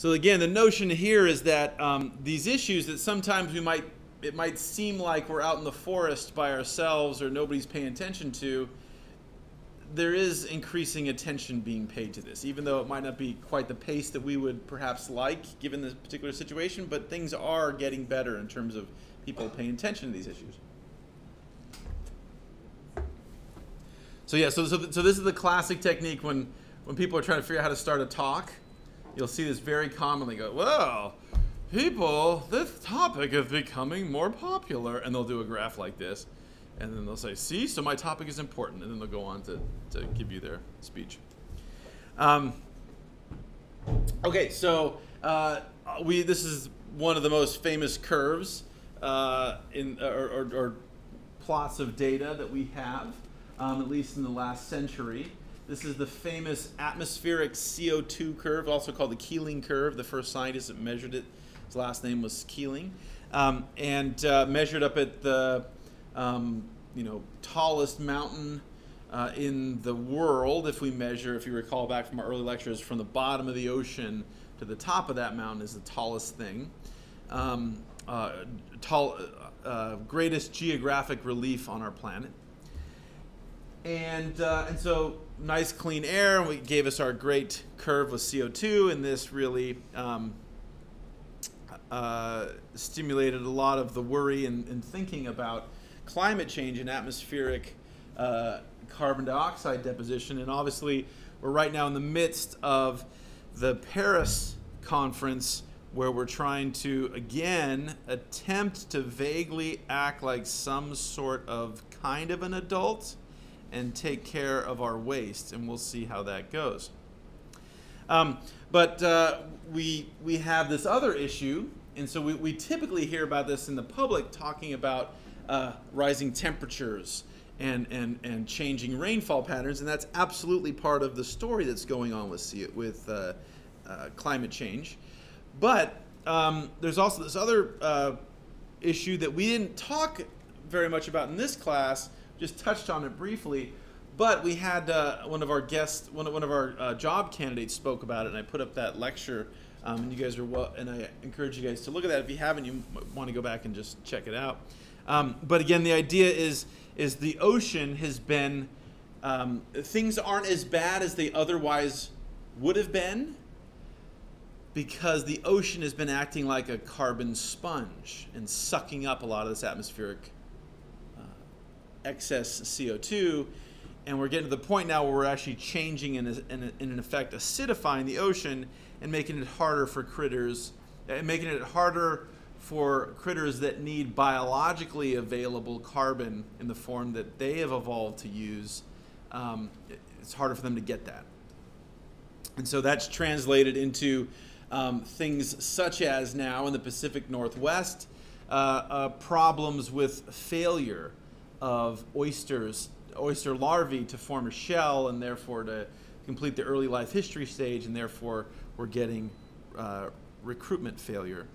So again, the notion here is that these issues that sometimes we might, it might seem like we're out in the forest by ourselves or nobody's paying attention to, there is increasing attention being paid to this, even though it might not be quite the pace that we would perhaps like given this particular situation, but things are getting better in terms of people paying attention to these issues. So yeah, so this is the classic technique when people are trying to figure out how to start a talk. You'll see this very commonly go, well, people, this topic is becoming more popular. And they'll do a graph like this. And then they'll say, see, so my topic is important. And then they'll go on to give you their speech. Okay, so this is one of the most famous curves or plots of data that we have, at least in the last century. This is the famous atmospheric CO2 curve, also called the Keeling curve. The first scientist that measured it, his last name was Keeling, and measured up at the tallest mountain in the world. If we measure, if you recall back from our early lectures, from the bottom of the ocean to the top of that mountain is the tallest thing. Greatest geographic relief on our planet. And so nice clean air, and we gave us our great curve with CO2, and this really stimulated a lot of the worry and thinking about climate change and atmospheric carbon dioxide deposition. And obviously we're right now in the midst of the Paris conference, where we're trying to again attempt to vaguely act like some sort of kind of an adult and take care of our waste, and we'll see how that goes. But we have this other issue, and so we typically hear about this in the public, talking about rising temperatures and changing rainfall patterns, and that's absolutely part of the story that's going on with climate change. But there's also this other issue that we didn't talk very much about in this class, just touched on it briefly, but we had one of our guests, one of our job candidates spoke about it, and I put up that lecture, and you guys are well, and I encourage you guys to look at that. If you haven't, you want to go back and just check it out. But again, the idea is the ocean has been, things aren't as bad as they otherwise would have been, because the ocean has been acting like a carbon sponge and sucking up a lot of this atmospheric excess CO2, and we're getting to the point now where we're actually changing and in effect acidifying the ocean and making it harder for critters, that need biologically available carbon in the form that they have evolved to use. It's harder for them to get that, and so that's translated into things such as now in the Pacific Northwest problems with failure of oyster larvae to form a shell and therefore to complete the early life history stage, and therefore we're getting recruitment failure.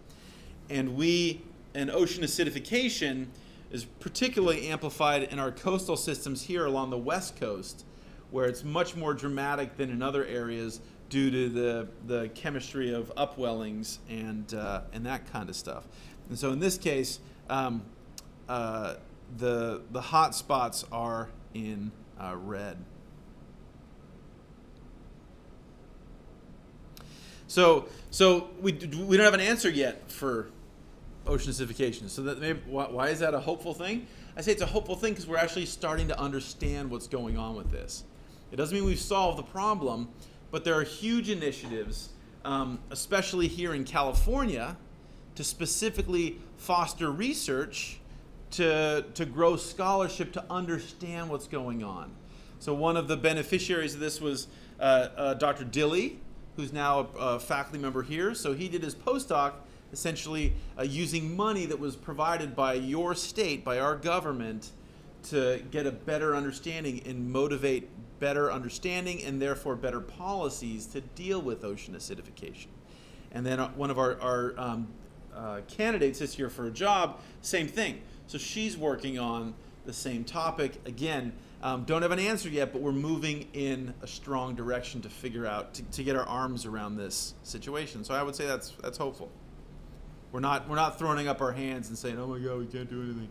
And ocean acidification is particularly amplified in our coastal systems here along the west coast, where it's much more dramatic than in other areas due to the chemistry of upwellings and that kind of stuff. And so in this case, the hot spots are in red. So we don't have an answer yet for ocean acidification. So that maybe, why is that a hopeful thing? I say it's a hopeful thing because we're actually starting to understand what's going on with this. It doesn't mean we've solved the problem, but there are huge initiatives, especially here in California, to specifically foster research to grow scholarship to understand what's going on. So one of the beneficiaries of this was Dr. Dilley, who's now a faculty member here. So he did his postdoc essentially using money that was provided by your state, by our government, to get a better understanding and motivate better understanding and therefore better policies to deal with ocean acidification. And then one of our candidates this year for a job, same thing. So she's working on the same topic, again, Don't have an answer yet, but we're moving in a strong direction to figure out, to get our arms around this situation. So I would say that's hopeful. We're not throwing up our hands and saying, oh my God, we can't do anything.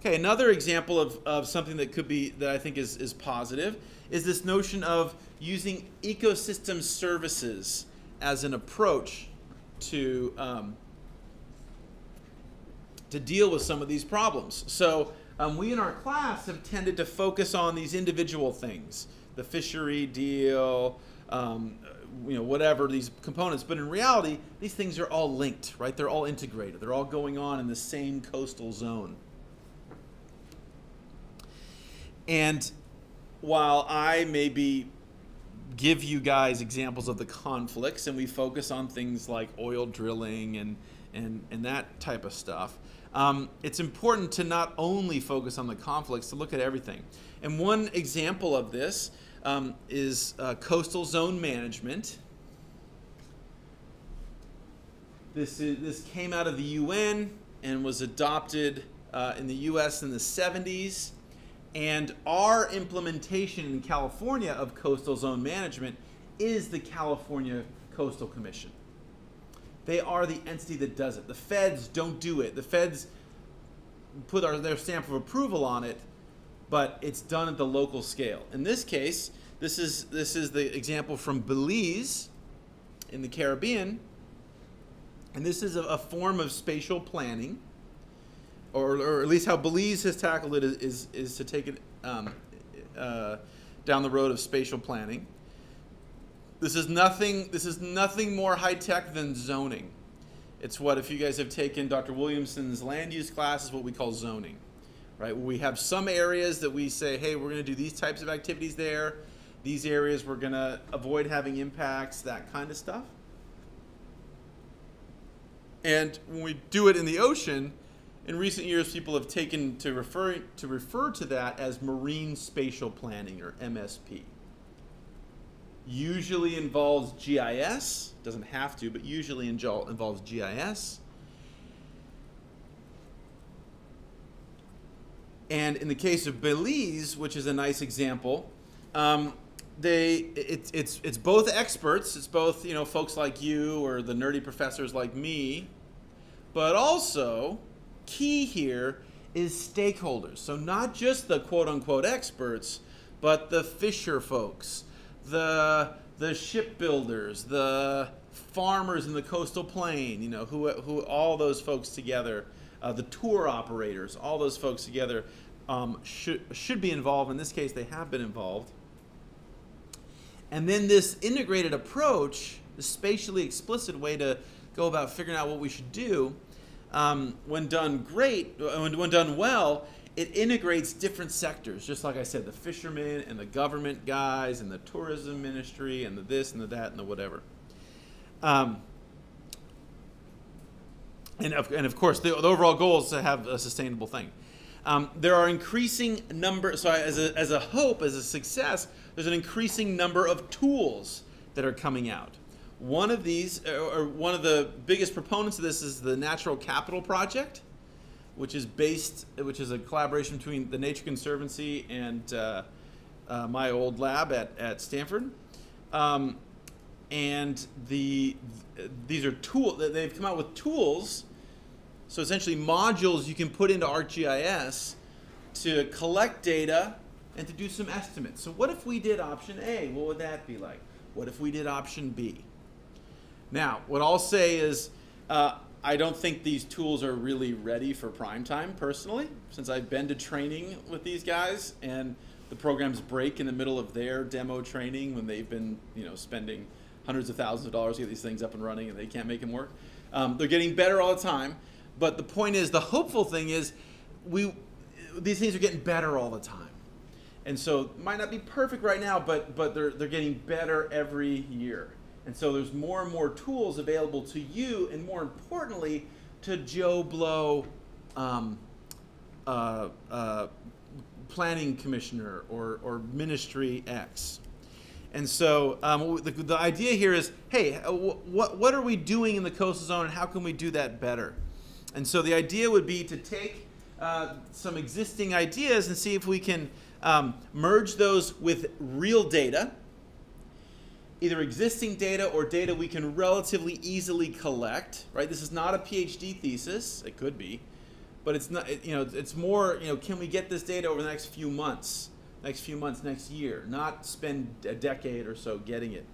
Okay, another example of something that could be, that I think is positive, is this notion of using ecosystem services as an approach to deal with some of these problems. So we in our class have tended to focus on these individual things, the fishery deal, you know, whatever, these components. But in reality, these things are all linked, right? They're all integrated. They're all going on in the same coastal zone. And while I maybe give you guys examples of the conflicts, and we focus on things like oil drilling and that type of stuff, it's important to not only focus on the conflicts, to look at everything. And one example of this is coastal zone management. This came out of the UN and was adopted in the US in the 70s. And our implementation in California of coastal zone management is the California Coastal Commission. They are the entity that does it. The feds don't do it. The feds put their stamp of approval on it, but it's done at the local scale. In this case, this is the example from Belize in the Caribbean. And this is a form of spatial planning. Or at least how Belize has tackled it is to take it down the road of spatial planning. This is nothing more high-tech than zoning. It's what, if you guys have taken Dr. Williamson's land use class, is what we call zoning, right? We have some areas that we say, hey, we're going to do these types of activities there. These areas we're going to avoid having impacts, that kind of stuff. And when we do it in the ocean, in recent years, people have taken to refer to that as marine spatial planning, or MSP. Usually involves GIS, doesn't have to, but usually involves GIS. And in the case of Belize, which is a nice example, it's both experts, it's both, you know, folks like you or the nerdy professors like me, but also key here is stakeholders. So not just the quote-unquote experts, but the fisher folks, the shipbuilders, the farmers in the coastal plain, you know, who all those folks together, the tour operators, all those folks together should be involved. In this case, they have been involved. And then this integrated approach, the spatially explicit way to go about figuring out what we should do, when done great, when done well, it integrates different sectors. Just like I said, the fishermen and the government guys and the tourism ministry and the this and the that and the whatever. And of course, the overall goal is to have a sustainable thing. There are increasing number, so as a hope, as a success, there's an increasing number of tools that are coming out. One of these, or one of the biggest proponents of this, is the Natural Capital Project, which is a collaboration between the Nature Conservancy and my old lab at Stanford. And these are tools that they've come out with, tools, so essentially modules you can put into ArcGIS to collect data and to do some estimates. So what if we did option A? What would that be like? What if we did option B? Now, what I'll say is I don't think these tools are really ready for prime time, personally, since I've been to training with these guys, and the programs break in the middle of their demo training when they've been, you know, spending hundreds of thousands of dollars to get these things up and running, and they can't make them work. They're getting better all the time, but the point is, the hopeful thing is, these things are getting better all the time. And so it might not be perfect right now, but they're getting better every year. And so there's more and more tools available to you, and more importantly, to Joe Blow, planning commissioner or ministry X. And so the idea here is, hey, what are we doing in the coastal zone, and how can we do that better? And so the idea would be to take some existing ideas and see if we can merge those with real data, either existing data or data we can relatively easily collect, right? This is not a PhD thesis. It could be, but it's not, you know, it's more, you know, can we get this data over the next few months, next year, not spend a decade or so getting it.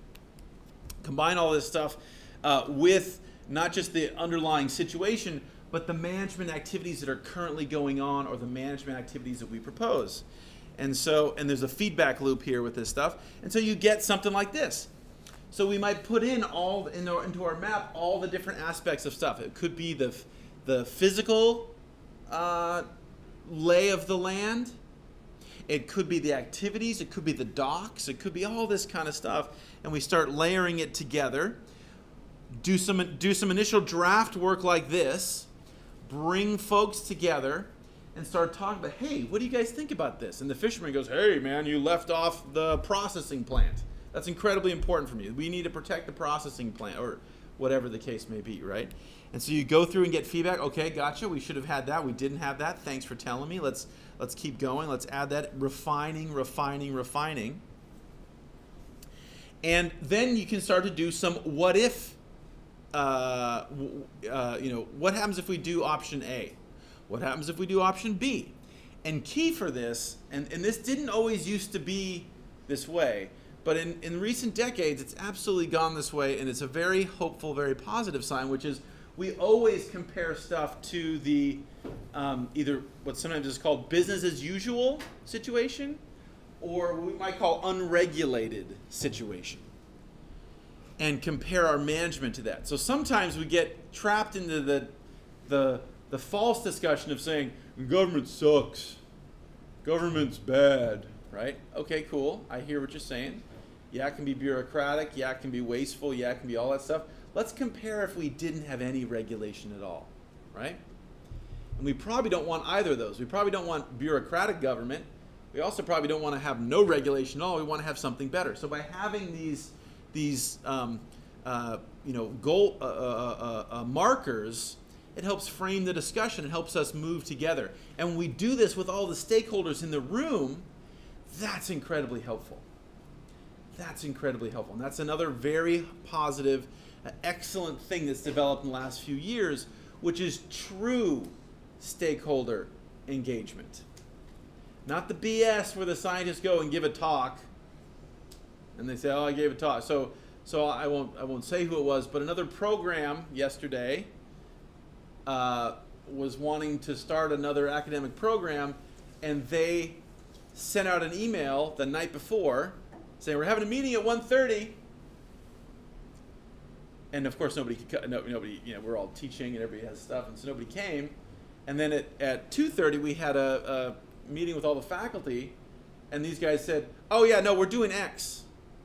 Combine all this stuff with not just the underlying situation, but the management activities that are currently going on or the management activities that we propose. And so, and there's a feedback loop here with this stuff. And so you get something like this. So we might put in all into our map all the different aspects of stuff. It could be the physical lay of the land. It could be the activities. It could be the docks. It could be all this kind of stuff. And we start layering it together. Do some initial draft work like this. Bring folks together and start talking about, hey, what do you guys think about this? And the fisherman goes, hey, man, you left off the processing plant. That's incredibly important for me. We need to protect the processing plant or whatever the case may be, right? And so you go through and get feedback. Okay, gotcha. We should have had that. We didn't have that. Thanks for telling me. Let's keep going. Let's add that. Refining, refining, refining. And then you can start to do some what if. You know, what happens if we do option A? What happens if we do option B? And key for this, and this didn't always used to be this way, but in recent decades, it's absolutely gone this way, and it's a very hopeful, very positive sign, which is we always compare stuff to the either what sometimes is called business as usual situation, or what we might call unregulated situation, and compare our management to that. So sometimes we get trapped into the false discussion of saying, government sucks, government's bad, right? Okay, cool, I hear what you're saying. Yeah, it can be bureaucratic, yeah, it can be wasteful, yeah, it can be all that stuff. Let's compare if we didn't have any regulation at all, right? And we probably don't want either of those. We probably don't want bureaucratic government. We also probably don't want to have no regulation at all. We want to have something better. So by having these markers, it helps frame the discussion. It helps us move together. And when we do this with all the stakeholders in the room, that's incredibly helpful. That's incredibly helpful. And that's another very positive, excellent thing that's developed in the last few years, which is true stakeholder engagement. Not the BS where the scientists go and give a talk and they say, oh, I gave a talk. So I won't say who it was, but another program yesterday was wanting to start another academic program, and they sent out an email the night before saying, we're having a meeting at 1:30. And of course, nobody, you know, we're all teaching and everybody has stuff, and so nobody came. And then at 2:30, we had a meeting with all the faculty, and these guys said, oh yeah, no, we're doing X.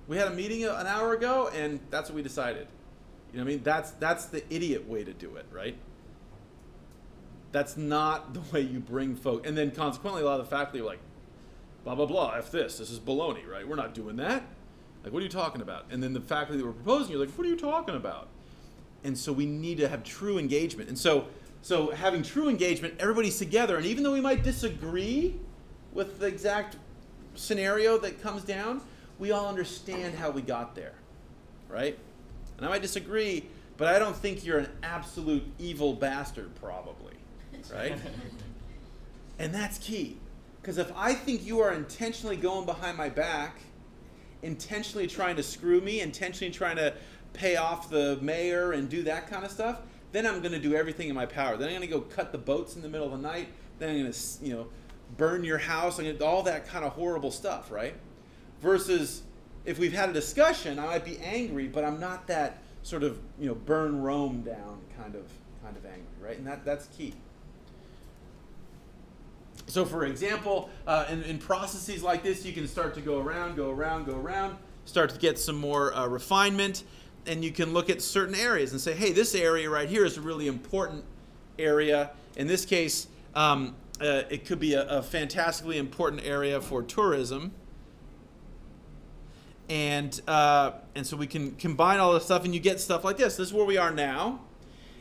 We had a meeting an hour ago, and that's what we decided. You know what I mean? That's the idiot way to do it, right? That's not the way you bring folk. And then consequently, a lot of the faculty are like, blah, blah, blah, F this. This is baloney, right? We're not doing that. Like, what are you talking about? And then the faculty that were proposing, you're like, what are you talking about? And so we need to have true engagement. And so having true engagement, everybody's together. And even though we might disagree with the exact scenario that comes down, we all understand how we got there, right? And I might disagree, but I don't think you're an absolute evil bastard, probably, right? And that's key, because if I think you are intentionally going behind my back, intentionally trying to screw me, intentionally trying to pay off the mayor and do that kind of stuff, then I'm going to do everything in my power. Then I'm going to go cut the boats in the middle of the night. Then I'm going to, you know, burn your house. I'm going to do all that kind of horrible stuff, right? Versus if we've had a discussion, I might be angry, but I'm not that sort of, you know, burn Rome down kind of angry, right? And that's key. So for example, in processes like this, you can start to go around, start to get some more refinement, and you can look at certain areas and say, hey, this area right here is a really important area. In this case, it could be a fantastically important area for tourism. And so we can combine all this stuff and you get stuff like this. This is where we are now.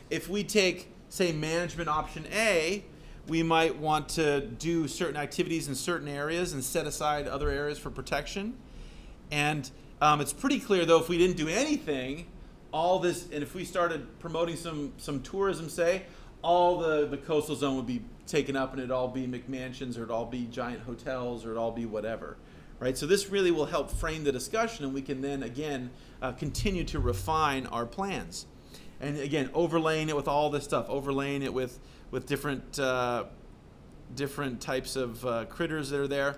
If we take, say, management option A, We might want to do certain activities in certain areas and set aside other areas for protection. And it's pretty clear, though, if we didn't do anything, all this, and if we started promoting some tourism, say, all the coastal zone would be taken up, and it'd all be McMansions, or it'd all be giant hotels, or it'd all be whatever, right? So this really will help frame the discussion, and we can then, again, continue to refine our plans. And again, overlaying it with all this stuff, overlaying it with different, different types of critters that are there.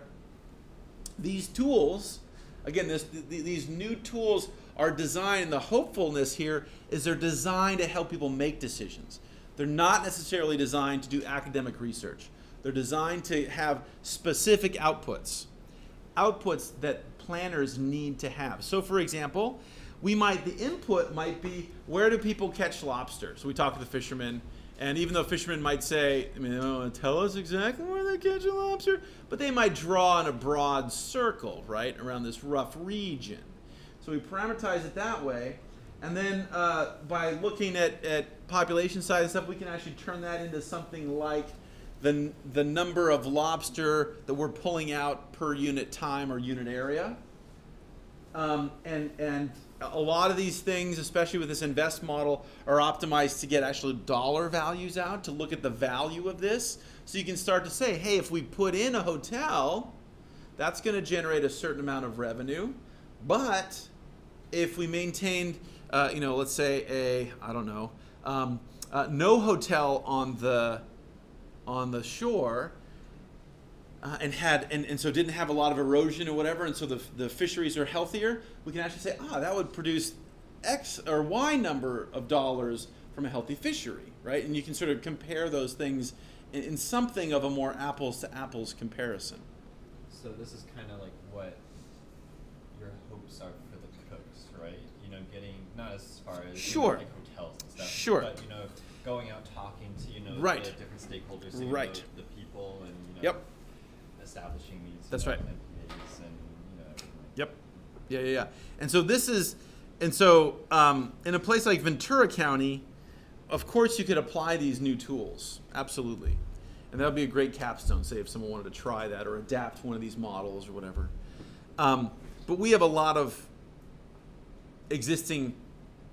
These tools, again, these new tools are designed, the hopefulness here is they're designed to help people make decisions. They're not necessarily designed to do academic research. They're designed to have specific outputs, outputs that planners need to have. So for example, we might, the input might be, where do people catch lobster? So we talk to the fishermen, and even though fishermen might say, I mean, they don't want to tell us exactly where they catch a lobster, but they might draw in a broad circle, right, around this rough region. So we parameterize it that way, and then by looking at population size and stuff, we can actually turn that into something like the number of lobster that we're pulling out per unit time or unit area. And a lot of these things, especially with this invest model, are optimized to get actual dollar values out, to look at the value of this. So you can start to say, hey, if we put in a hotel, that's going to generate a certain amount of revenue. But if we maintained, you know, let's say I don't know, no hotel on the shore, and had and so didn't have a lot of erosion or whatever, and so the fisheries are healthier, we can actually say, ah, that would produce X or Y number of dollars from a healthy fishery, right? And you can sort of compare those things in something of a more apples to apples comparison. So this is kind of like what your hopes are for the coast, right? You know, getting not as far as sure, you know, like hotels and stuff, sure, but you know, going out talking to, you know, right, the different stakeholders, so you right, know, the people, and you know, yep, establishing these. That's right. Committees and, you know, everything. Yep. Yeah, yeah, yeah. And so this is, and so in a place like Ventura County, of course you could apply these new tools, absolutely, and that would be a great capstone, say if someone wanted to try that or adapt one of these models or whatever. But we have a lot of existing,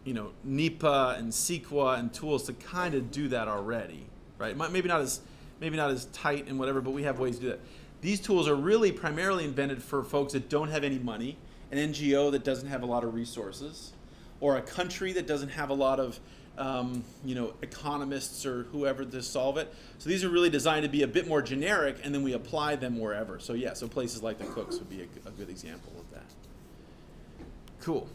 you know, NEPA and CEQA and tools to kind of do that already, right? Maybe not as tight and whatever, but we have ways to do that. These tools are really primarily invented for folks that don't have any money, an NGO that doesn't have a lot of resources, or a country that doesn't have a lot of you know, economists or whoever to solve it. So these are really designed to be a bit more generic, and then we apply them wherever. So yeah, so places like the Cooks would be a good example of that. Cool.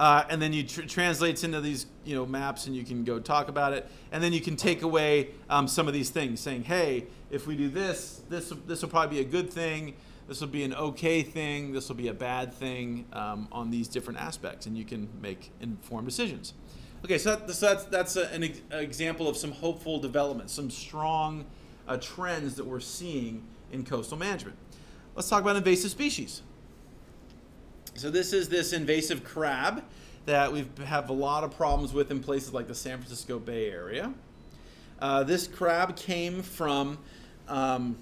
And then you translates into these, you know, maps, and you can go talk about it, and then you can take away some of these things, saying, "Hey, if we do this, this will probably be a good thing. This will be an okay thing. This will be a bad thing on these different aspects," and you can make informed decisions. Okay, so, that's an example of some hopeful developments, some strong trends that we're seeing in coastal management. Let's talk about invasive species. So this is this invasive crab that we have a lot of problems with in places like the San Francisco Bay Area. This crab came from so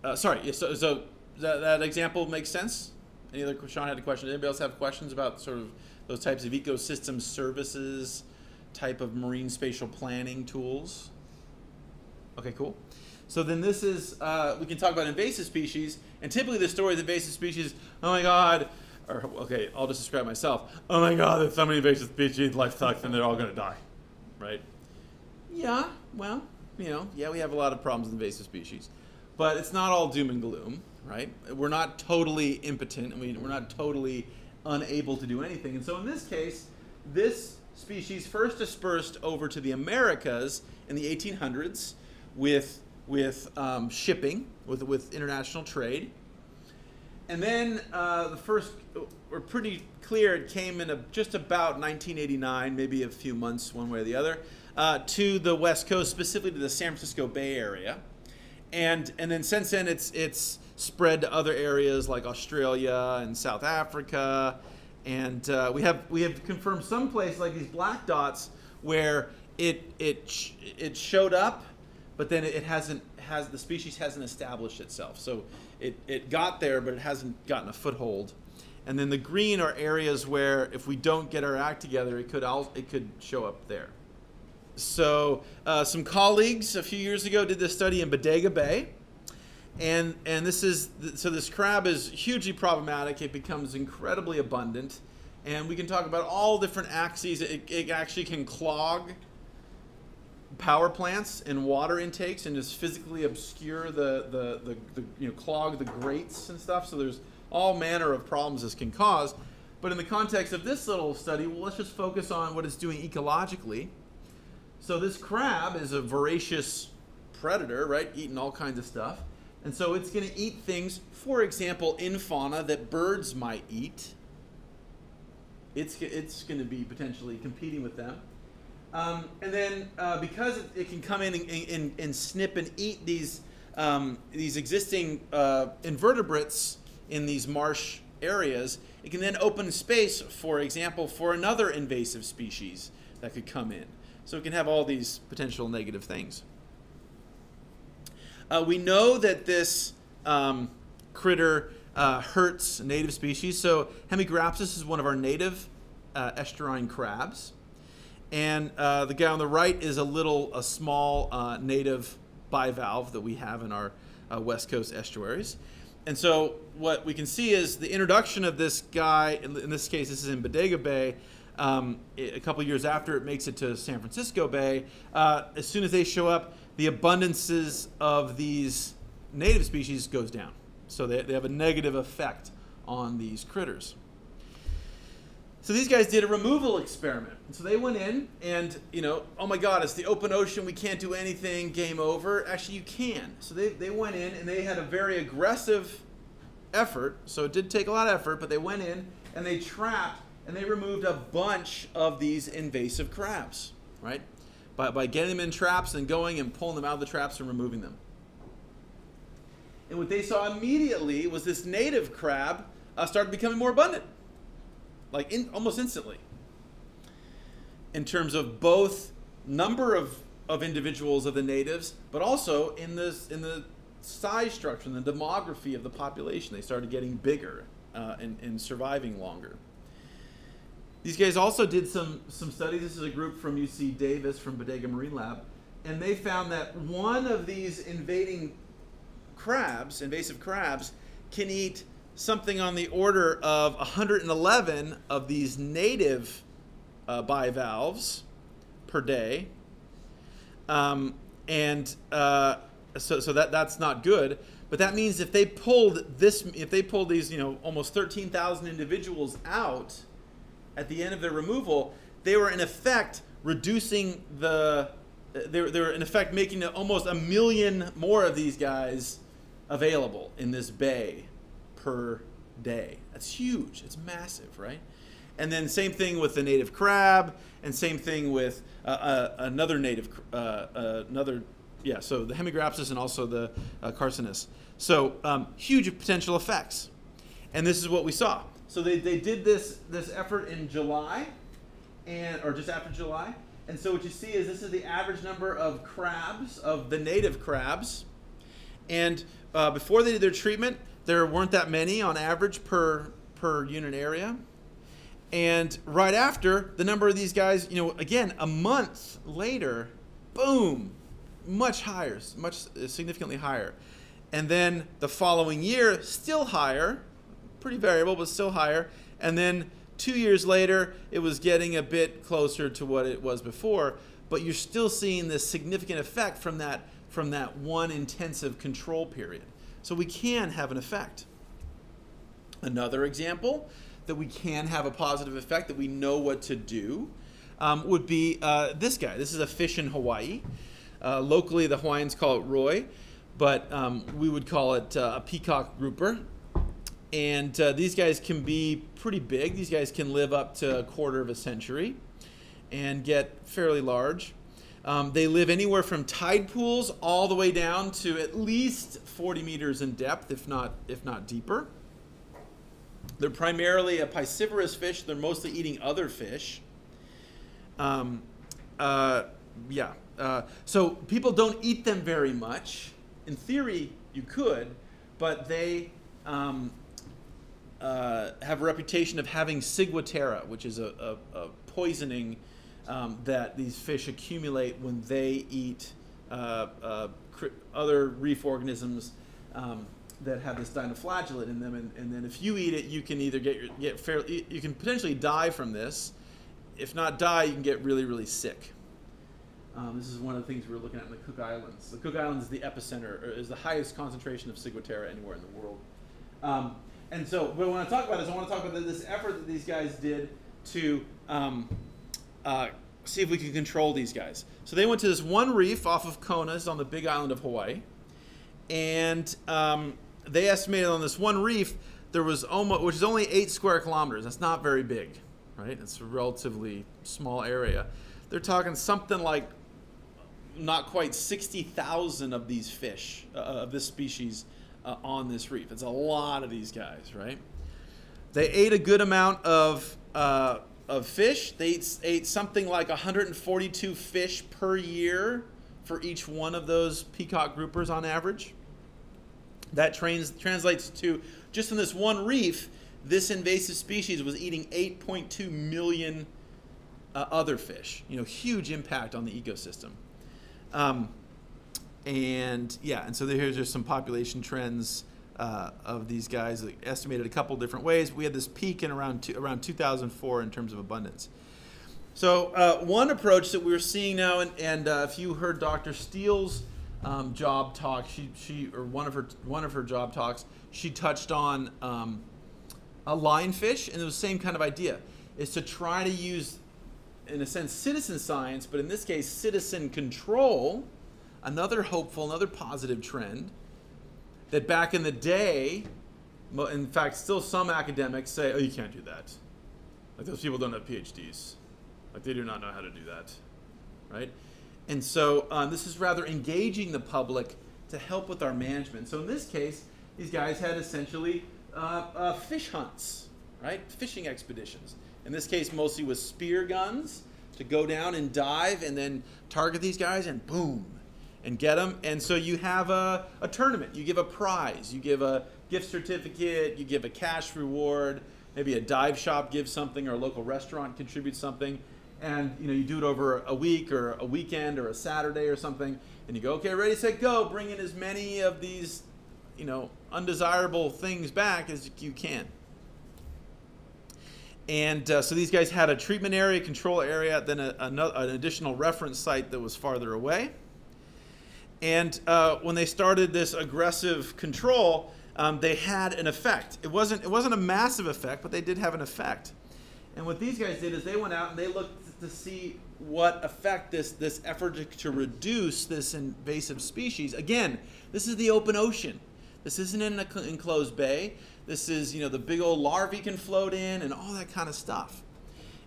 that example makes sense? Any other, Sean had a question. Did anybody else have questions about sort of those types of ecosystem services, type of marine spatial planning tools? Okay, cool. So then this is, we can talk about invasive species, and typically the story of invasive species, oh my god, or okay, I'll just describe myself, oh my god, there's so many invasive species, life sucks, and they're all going to die, right? Yeah, well, you know, yeah, we have a lot of problems with invasive species, but it's not all doom and gloom, right? We're not totally impotent, I mean, we're not totally unable to do anything, and so in this case, this species first dispersed over to the Americas in the 1800s with shipping, with international trade. And then the first, we're pretty clear, it came in just about 1989, maybe a few months one way or the other, to the West Coast, specifically to the San Francisco Bay Area. And then since then, it's spread to other areas like Australia and South Africa. And we have confirmed some places like these black dots where it showed up, but then it hasn't, the species hasn't established itself. So it got there, but it hasn't gotten a foothold. And then the green are areas where if we don't get our act together, it could show up there. So some colleagues a few years ago did this study in Bodega Bay. And this is, so this crab is hugely problematic. It becomes incredibly abundant. And we can talk about all different axes. It actually can clog power plants and water intakes and just physically obscure the you know, clog the grates and stuff. So there's all manner of problems this can cause. But in the context of this little study, well, let's just focus on what it's doing ecologically. So this crab is a voracious predator, right? Eating all kinds of stuff. And so it's going to eat things, for example, in fauna that birds might eat. It's going to be potentially competing with them. And then because it can come in and snip and eat these existing invertebrates in these marsh areas, it can then open space, for example, for another invasive species that could come in. So it can have all these potential negative things. We know that this critter hurts native species. So Hemigrapsus is one of our native estuarine crabs. And the guy on the right is a small native bivalve that we have in our West Coast estuaries. And so what we can see is the introduction of this guy, in this case, this is in Bodega Bay, a couple years after it makes it to San Francisco Bay. As soon as they show up, the abundances of these native species goes down. So they have a negative effect on these critters. So these guys did a removal experiment. So they went in and, you know, oh my God, it's the open ocean. We can't do anything, game over. Actually, you can. So they went in and they had a very aggressive effort. So it did take a lot of effort, but they went in and they trapped and they removed a bunch of these invasive crabs, right? By getting them in traps and going and pulling them out of the traps and removing them. And what they saw immediately was this native crab started becoming more abundant. Like almost instantly, in terms of both number of individuals of the natives, but also in the size structure and the demography of the population. They started getting bigger and surviving longer. These guys also did some studies. This is a group from UC Davis, from Bodega Marine Lab, and they found that one of these invasive crabs, can eat something on the order of 111 of these native bivalves per day. So that's not good. But that means if they pulled this, if they pulled these, you know, almost 13,000 individuals out at the end of their removal, they were in effect reducing the, they were in effect making almost 1 million more of these guys available in this bay per day. That's huge. It's massive, right? And then same thing with the native crab, and same thing with another native, so the Hemigrapsus and also the Carcinus. So huge potential effects. And this is what we saw. So they did this effort in July, or just after July. And so what you see is this is the average number of crabs, of the native crabs. And before they did their treatment, there weren't that many on average per unit area. And right after, the number of these guys, you know, again, a month later, boom, much higher, significantly higher. And then the following year, still higher, pretty variable, but still higher. And then 2 years later, it was getting a bit closer to what it was before, but you're still seeing this significant effect from that one intensive control period. So we can have an effect. Another example that we can have a positive effect, that we know what to do, would be this guy. This is a fish in Hawaii. Locally, the Hawaiians call it roi, but we would call it a peacock grouper. And these guys can be pretty big. These guys can live up to 1/4 of a century and get fairly large. They live anywhere from tide pools all the way down to at least 40 meters in depth, if not deeper. They're primarily a piscivorous fish. They're mostly eating other fish. So people don't eat them very much. In theory, you could, but they have a reputation of having ciguatera, which is a poisoning that these fish accumulate when they eat other reef organisms that have this dinoflagellate in them, and then if you eat it, you can either you can potentially die from this. If not die, you can get really, really sick. This is one of the things we were looking at in the Cook Islands. The Cook Islands is the epicenter, or is the highest concentration of ciguatera anywhere in the world. And so what I want to talk about is I want to talk about this effort that these guys did to see if we can control these guys. So they went to this one reef off of Kona's on the big island of Hawaii. And they estimated on this one reef, there was almost, which is only 8 square kilometers. That's not very big, right? It's a relatively small area. They're talking something like not quite 60,000 of these fish, of this species, on this reef. It's a lot of these guys, right? They ate a good amount of fish. They ate something like 142 fish per year for each one of those peacock groupers on average. That translates to, just in this one reef, this invasive species was eating 8.2 million other fish. You know, huge impact on the ecosystem. And so here's just some population trends of these guys, estimated a couple different ways. We had this peak in around 2004 in terms of abundance. So one approach that we're seeing now, and if you heard Dr. Steele's job talk, one of her job talks, she touched on a lionfish, and it was the same kind of idea, is to try to use, in a sense, citizen science, but in this case, citizen control, another hopeful, another positive trend, that back in the day, in fact, still some academics say, oh, you can't do that. Like, those people don't have PhDs. Like, they do not know how to do that, right? And so this is rather engaging the public to help with our management. So in this case, these guys had essentially fish hunts, right? Fishing expeditions. In this case, mostly with spear guns to go down and dive and then target these guys and boom, and get them. And so you have a tournament. You give a prize. You give a gift certificate. You give a cash reward. Maybe a dive shop gives something, or a local restaurant contributes something, and you know, you do it over a week or a weekend or a Saturday or something, and you go, okay, ready, set, go, bring in as many of these, you know, undesirable things back as you can. And so these guys had a treatment area, control area, then an additional reference site that was farther away. And when they started this aggressive control, they had an effect. It wasn't a massive effect, but they did have an effect. And what these guys did is they went out and they looked to see what effect this effort to reduce this invasive species. Again, this is the open ocean. This isn't in an enclosed bay. This is, you know, the big old larvae can float in and all that kind of stuff.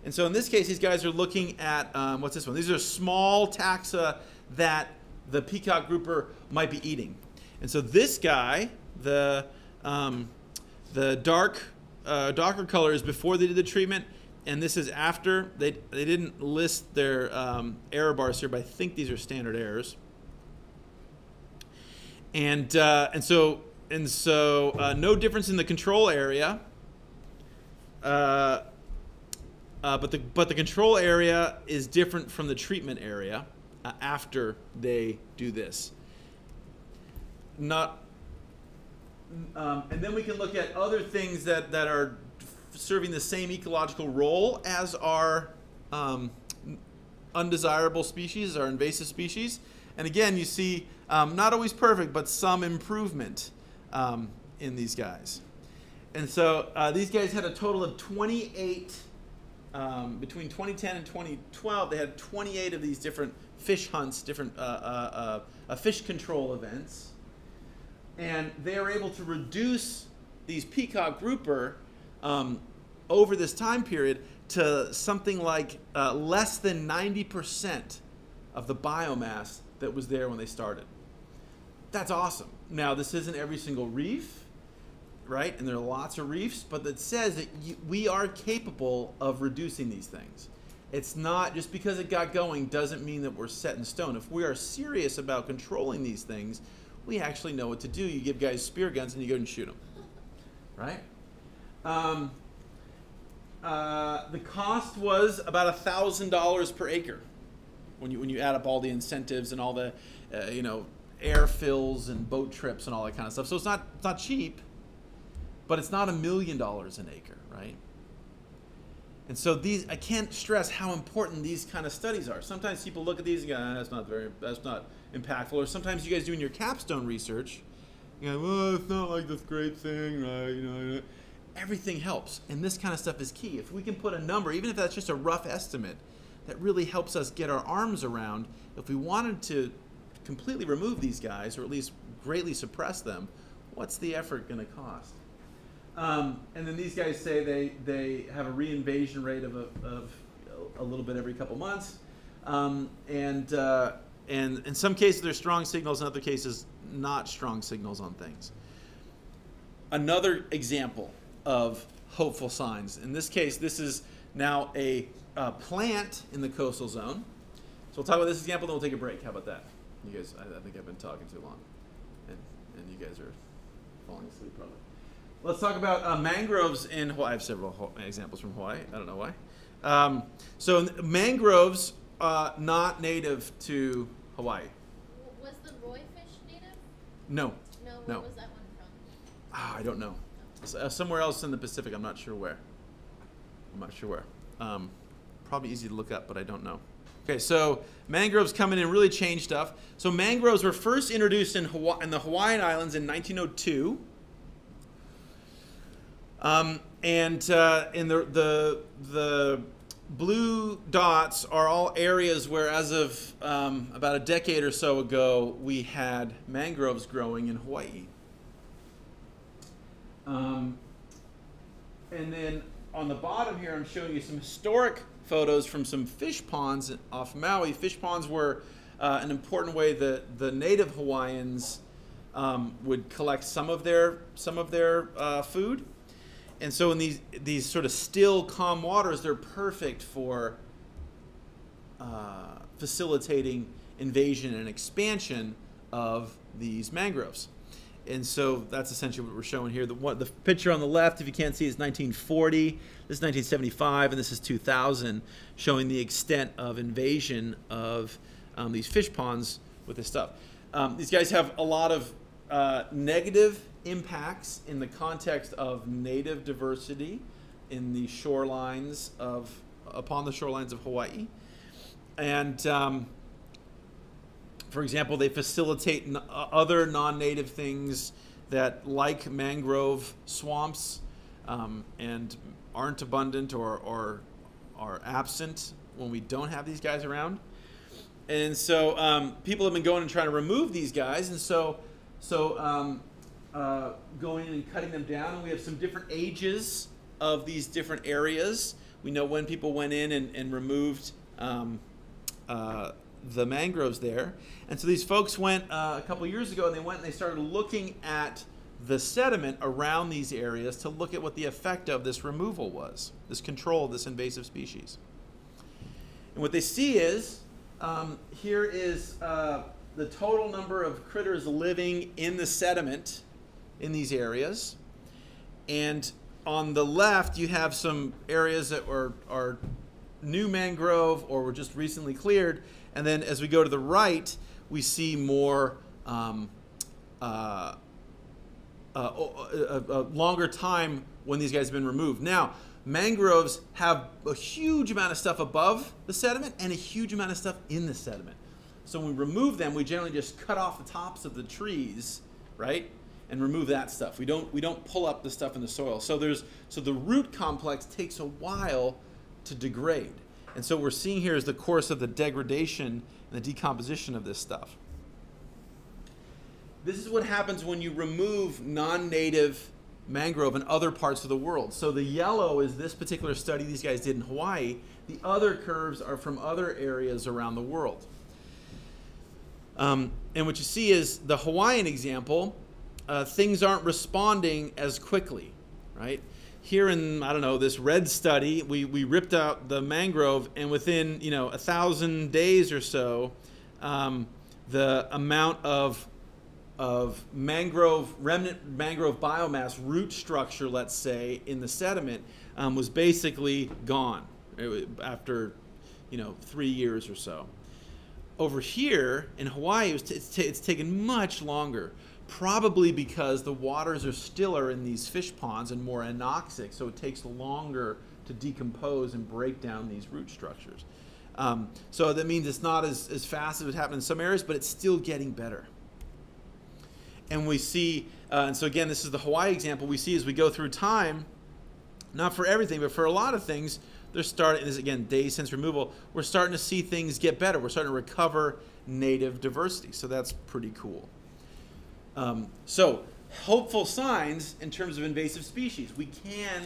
And so in this case, these guys are looking at, what's this one? These are small taxa that the peacock grouper might be eating. And so this guy, the darker color is before they did the treatment, and this is after. They didn't list their error bars here, but I think these are standard errors. And so no difference in the control area, but the control area is different from the treatment area after they do this. And then we can look at other things that are serving the same ecological role as our undesirable species, our invasive species. And again, you see not always perfect, but some improvement in these guys. And so these guys had a total of 28, between 2010 and 2012, they had 28 of these different fish hunts, different fish control events. And they are able to reduce these peacock grouper over this time period to something like less than 90% of the biomass that was there when they started. That's awesome. Now, this isn't every single reef, right? And there are lots of reefs, but that says that we are capable of reducing these things. It's not, just because it got going doesn't mean that we're set in stone. If we are serious about controlling these things, we actually know what to do. You give guys spear guns and you go and shoot them, right? The cost was about $1,000 per acre when you add up all the incentives and all the you know, air fills and boat trips and all that kind of stuff. So it's not cheap, but it's not $1 million an acre, right? And so these, I can't stress how important these kind of studies are. Sometimes people look at these and go, ah, that's not impactful. Or sometimes you guys doing your capstone research, you know, well, it's not like this great thing, right? You know, everything helps. And this kind of stuff is key. If we can put a number, even if that's just a rough estimate, that really helps us get our arms around. If we wanted to completely remove these guys, or at least greatly suppress them, what's the effort going to cost? And then these guys say they have a reinvasion rate of a little bit every couple months, and in some cases there's strong signals, in other cases not strong signals on things. Another example of hopeful signs. In this case, this is now a plant in the coastal zone. So we'll talk about this example, then we'll take a break. How about that? You guys, I think I've been talking too long, and you guys are falling asleep probably. Let's talk about mangroves in Hawaii. I have several examples from Hawaii. I don't know why. So mangroves not native to Hawaii. Was the Roy fish native? No. No, where was that one from? Oh, I don't know. No. Somewhere else in the Pacific. I'm not sure where. I'm not sure where. Probably easy to look up, but I don't know. Okay, so mangroves come in and really change stuff. So mangroves were first introduced in the Hawaiian Islands in 1902. And the blue dots are all areas where, as of about a decade or so ago, we had mangroves growing in Hawaii. And then on the bottom here, I'm showing you some historic photos from some fish ponds off Maui. Fish ponds were an important way that the native Hawaiians would collect some of their food. And so in these sort of still, calm waters, they're perfect for facilitating invasion and expansion of these mangroves. And so that's essentially what we're showing here. The picture on the left, if you can't see, is 1940. This is 1975, and this is 2000, showing the extent of invasion of these fish ponds with this stuff. These guys have a lot of negative impacts in the context of native diversity in the shorelines upon the shorelines of Hawaii, and for example, they facilitate other non-native things that, like mangrove swamps, and aren't abundant or are absent when we don't have these guys around. And so people have been going and trying to remove these guys, and so going in and cutting them down. And we have some different ages of these different areas. We know when people went in and removed the mangroves there. And so these folks went a couple years ago, and they went and they started looking at the sediment around these areas to look at what the effect of this removal was, this control of this invasive species. And what they see is, here is the total number of critters living in the sediment in these areas, and on the left you have some areas that are new mangrove or were just recently cleared, and then as we go to the right we see more a longer time when these guys have been removed. Now mangroves have a huge amount of stuff above the sediment and a huge amount of stuff in the sediment, so when we remove them we generally just cut off the tops of the trees, right, and remove that stuff. We don't pull up the stuff in the soil. So the root complex takes a while to degrade. And so what we're seeing here is the course of the degradation and the decomposition of this stuff. This is what happens when you remove non-native mangrove in other parts of the world. So the yellow is this particular study these guys did in Hawaii. The other curves are from other areas around the world. And what you see is the Hawaiian example, things aren't responding as quickly, right? here in, I don't know, this red study, we ripped out the mangrove, and within, 1,000 days or so, the amount of mangrove, remnant mangrove biomass, root structure, let's say, in the sediment was basically gone after, 3 years or so. Over here in Hawaii, it's taken much longer, probably because the waters are stiller in these fish ponds and more anoxic, so it takes longer to decompose and break down these root structures. So that means it's not as fast as it happened in some areas, but it's still getting better. And we see, and so again, this is the Hawaii example, we see as we go through time, not for everything, but for a lot of things, they're starting, this again, days since removal, we're starting to see things get better. We're starting to recover native diversity. So that's pretty cool. So hopeful signs in terms of invasive species. We can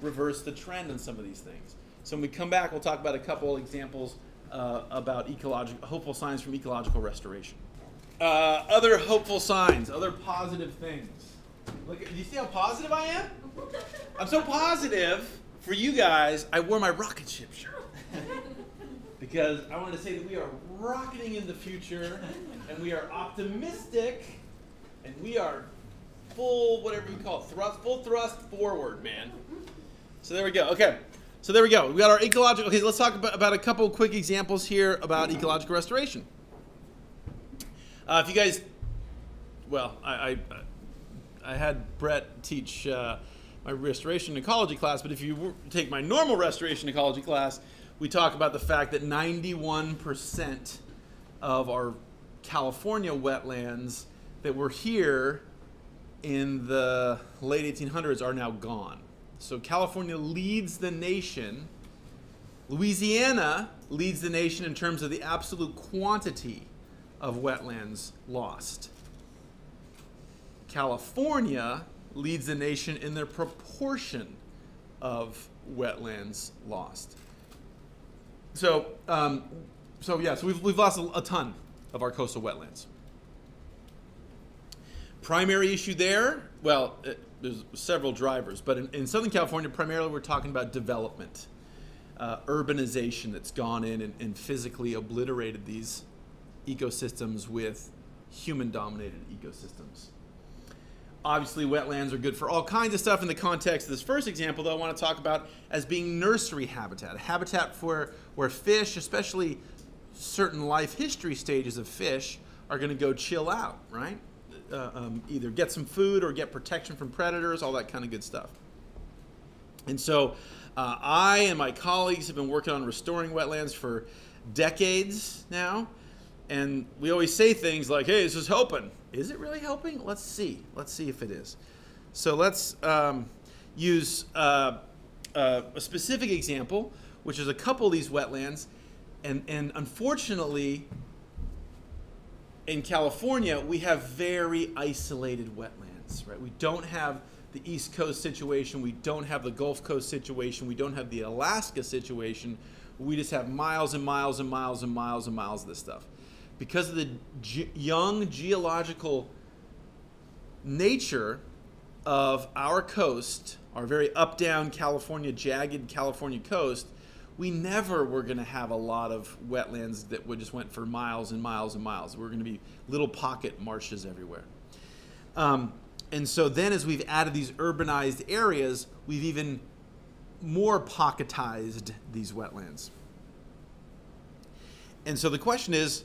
reverse the trend on some of these things. So when we come back, we'll talk about a couple examples about hopeful signs from ecological restoration. Other hopeful signs, other positive things. Look, do you see how positive I am? I'm so positive for you guys, I wore my rocket ship shirt. Because I wanted to say that we are rocketing in the future, and we are optimistic, and we are full, whatever you call it, thrust, full thrust forward, man. So there we go, okay. So there we go, we got our ecological, okay, let's talk about a couple quick examples here about ecological restoration. If you guys, well, I had Brett teach my restoration ecology class, but if you take my normal restoration ecology class, we talk about the fact that 91% of our California wetlands that were here in the late 1800s are now gone. So California leads the nation. Louisiana leads the nation in terms of the absolute quantity of wetlands lost. California leads the nation in their proportion of wetlands lost. So, yeah, so we've lost a ton of our coastal wetlands. Primary issue there, well, there's several drivers, but in Southern California, primarily we're talking about development, urbanization that's gone in and physically obliterated these ecosystems with human-dominated ecosystems. Obviously, wetlands are good for all kinds of stuff in the context of this first example, though I want to talk about as being nursery habitat, a habitat for where fish, especially certain life history stages of fish, are going to go chill out, right? Either get some food or get protection from predators, all that kind of good stuff. And so I and my colleagues have been working on restoring wetlands for decades now. And we always say things like, hey, this is helping. Is it really helping? Let's see. Let's see if it is. So let's use a specific example, which is a couple of these wetlands. And unfortunately, in California, we have very isolated wetlands, right? We don't have the East Coast situation. We don't have the Gulf Coast situation. We don't have the Alaska situation. We just have miles and miles and miles and miles and miles of this stuff. Because of the young geological nature of our coast, our very up-down California, jagged California coast, we never were going to have a lot of wetlands that just went for miles and miles and miles. We're going to be little pocket marshes everywhere. And so then as we've added these urbanized areas, we've even more pocketized these wetlands. And so the question is,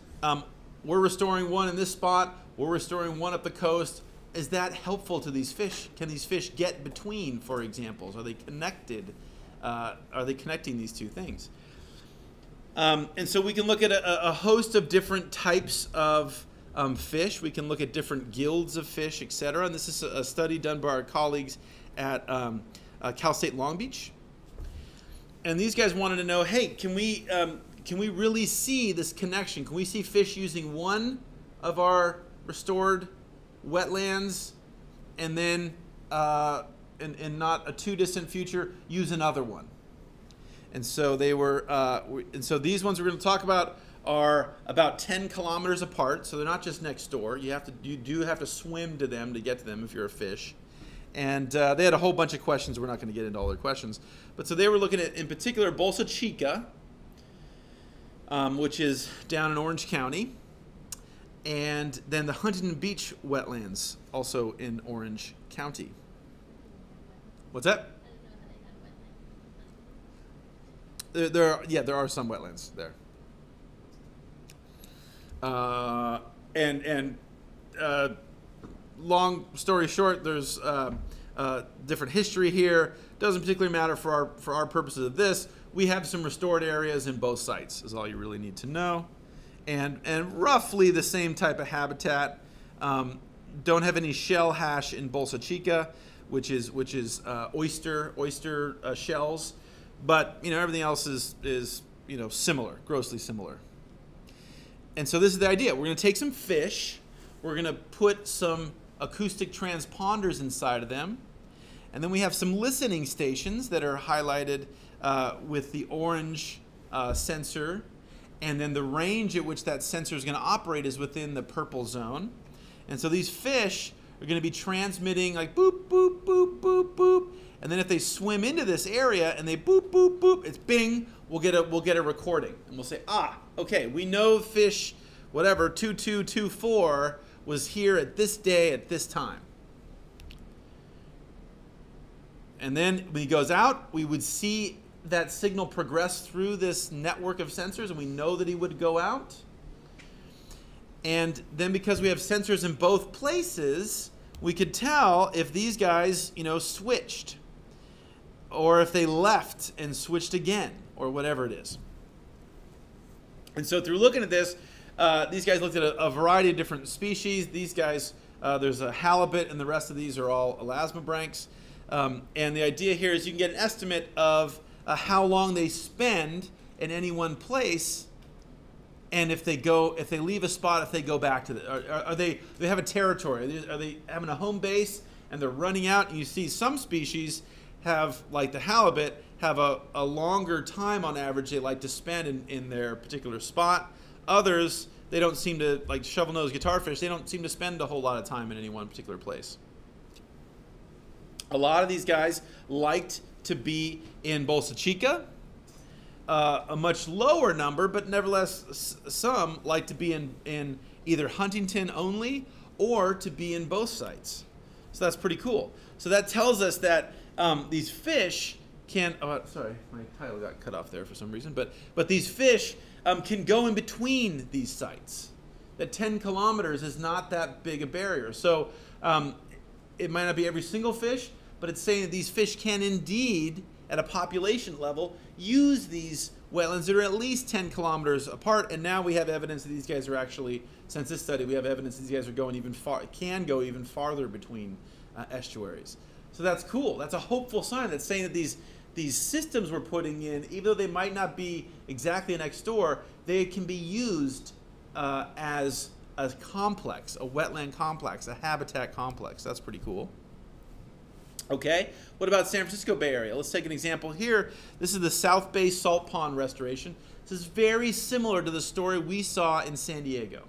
we're restoring one in this spot, we're restoring one up the coast. Is that helpful to these fish? Can these fish get between, for example? Are they connected? Are they connecting these two things? And so we can look at a host of different types of fish. We can look at different guilds of fish, etc. And this is a study done by our colleagues at Cal State Long Beach. And these guys wanted to know, hey, can we really see this connection? Can we see fish using one of our restored wetlands and then in not a too distant future use another one? And so they were and so these ones we're going to talk about are about 10 kilometers apart, so they're not just next door. You do have to swim to them to get to them if you're a fish. And they had a whole bunch of questions. We're not going to get into all their questions. But so they were looking at, in particular, Bolsa Chica, which is down in Orange County. And then the Huntington Beach wetlands, also in Orange County. What's that? There are some wetlands there. Long story short, there's different history here. Doesn't particularly matter for our purposes of this. We have some restored areas in both sites, is all you really need to know, and roughly the same type of habitat. Don't have any shell hash in Bolsa Chica, which is oyster shells, but you know everything else is you know similar, grossly similar. And so this is the idea. We're going to take some fish. We're going to put some acoustic transponders inside of them. And then we have some listening stations that are highlighted with the orange sensor. And then the range at which that sensor is going to operate is within the purple zone. And so these fish are going to be transmitting like boop, boop, boop, boop, boop. And then if they swim into this area and they boop, boop, boop, it's bing, we'll get a recording. And we'll say, ah, okay, we know fish whatever, 2224 was here at this day at this time. And then when he goes out, we would see that signal progress through this network of sensors, and we know that he would go out. And then because we have sensors in both places, we could tell if these guys, you know, switched, or if they left and switched again, or whatever it is. And so through looking at this, these guys looked at a variety of different species. These guys, there's a halibut, and the rest of these are all elasmobranchs. And the idea here is you can get an estimate of how long they spend in any one place, and if they leave a spot, if they go back to they have a territory? Are they having a home base and they're running out? And you see some species have, like the halibut, have a longer time on average they like to spend in their particular spot. Others, they don't seem to, like shovel-nosed guitarfish, they don't seem to spend a whole lot of time in any one particular place. A lot of these guys liked to be in Bolsa Chica. A much lower number, but nevertheless, some like to be in either Huntington only or to be in both sites. So that's pretty cool. So that tells us that these fish can, oh, sorry, my title got cut off there for some reason, but these fish can go in between these sites. That 10 kilometers is not that big a barrier. So it might not be every single fish, but it's saying that these fish can indeed, at a population level, use these wetlands that are at least 10 kilometers apart. And now we have evidence that these guys are actually, since this study, we have evidence that these guys are going even far, can go even farther between estuaries. So that's cool. That's a hopeful sign. That's saying that these systems we're putting in, even though they might not be exactly next door, they can be used as a complex, a wetland complex, a habitat complex. That's pretty cool. Okay, what about San Francisco Bay Area? Let's take an example here. This is the South Bay Salt Pond restoration. This is very similar to the story we saw in San Diego.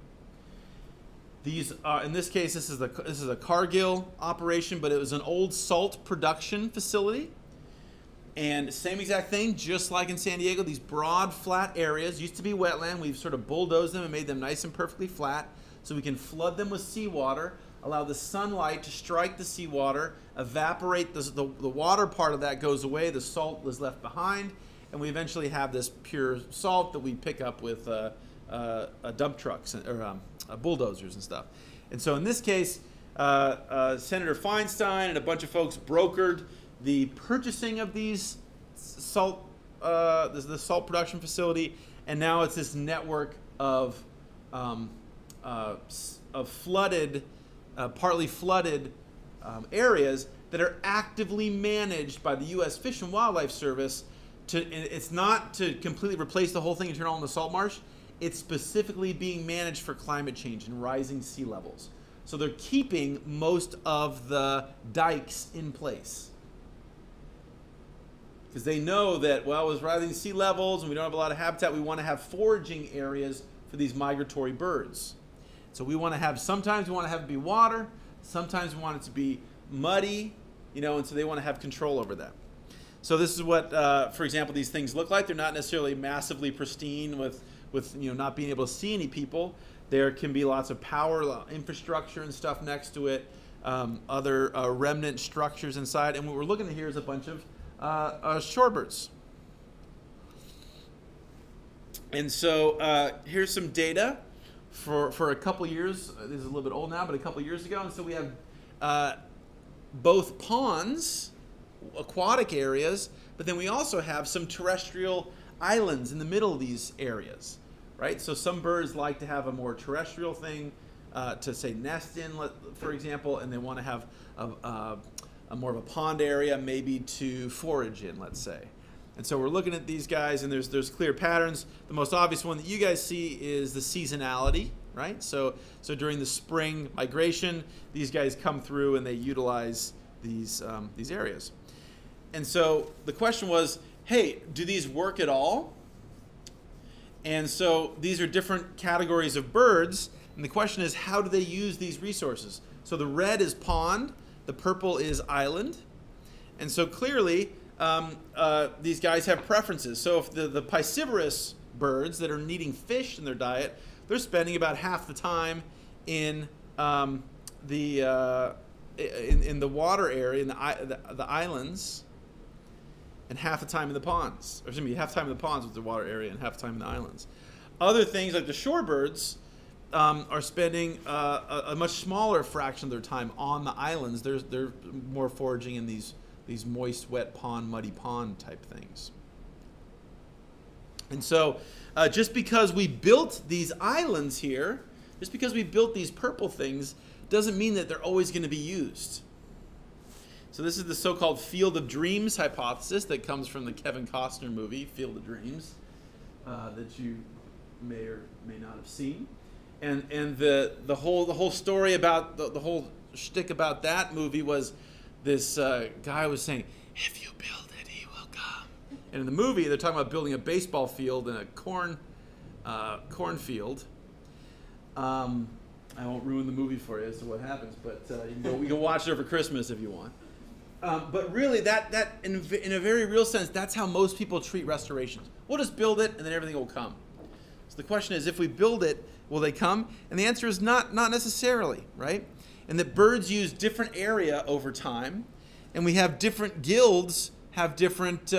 These, in this case, this is a Cargill operation, but it was an old salt production facility. And same exact thing, just like in San Diego, these broad, flat areas used to be wetland. We've sort of bulldozed them and made them nice and perfectly flat so we can flood them with seawater, allow the sunlight to strike the seawater, evaporate. The water part of that goes away, the salt was left behind, and we eventually have this pure salt that we pick up with dump trucks or bulldozers and stuff. And so in this case, Senator Feinstein and a bunch of folks brokered the purchasing of these salt, the salt production facility, and now it's this network of flooded, partly flooded areas that are actively managed by the U.S. Fish and Wildlife Service. It's not to completely replace the whole thing and turn all into salt marsh. It's specifically being managed for climate change and rising sea levels. So they're keeping most of the dikes in place, because they know that, well, with rising sea levels and we don't have a lot of habitat, we want to have foraging areas for these migratory birds. So we want to have, sometimes we want to have it be water, sometimes we want it to be muddy, and so they want to have control over that. So this is what, for example, these things look like. They're not necessarily massively pristine with not being able to see any people. There can be lots of power infrastructure and stuff next to it, other remnant structures inside. And what we're looking at here is a bunch of shorebirds. And so here's some data for a couple years. This is a little bit old now, but a couple years ago. And so we have both ponds, aquatic areas, but then we also have some terrestrial islands in the middle of these areas, right? So some birds like to have a more terrestrial thing to say nest in, for example, and they want to have a more of a pond area maybe to forage in, let's say. And so we're looking at these guys, and there's clear patterns. The most obvious one that you guys see is the seasonality, right? So during the spring migration, these guys come through and they utilize these areas. And so the question was, hey, do these work at all? And so these are different categories of birds, and the question is, how do they use these resources? So the red is pond, the purple is island, and so clearly these guys have preferences. So if the piscivorous birds that are needing fish in their diet, they're spending about half the time in the water area, in the islands, and half the time in the ponds. Or excuse me, half the time in the ponds with the water area and half the time in the islands. Other things like the shorebirds are spending a much smaller fraction of their time on the islands. They're more foraging in these moist, wet pond, muddy pond type things. And so just because we built these islands here, just because we built these purple things, doesn't mean that they're always going to be used. So this is the so-called Field of Dreams hypothesis that comes from the Kevin Costner movie, Field of Dreams, that you may or may not have seen. And the whole story about, the whole shtick about that movie was this guy was saying, if you build it, he will come. And in the movie, they're talking about building a baseball field and a cornfield. I won't ruin the movie for you as to what happens, but we can watch it over Christmas if you want. But really, that in a very real sense, that's how most people treat restorations. We'll just build it, and then everything will come. So the question is, if we build it, will they come? And the answer is not necessarily, right? And that birds use different area over time, and we have different guilds have different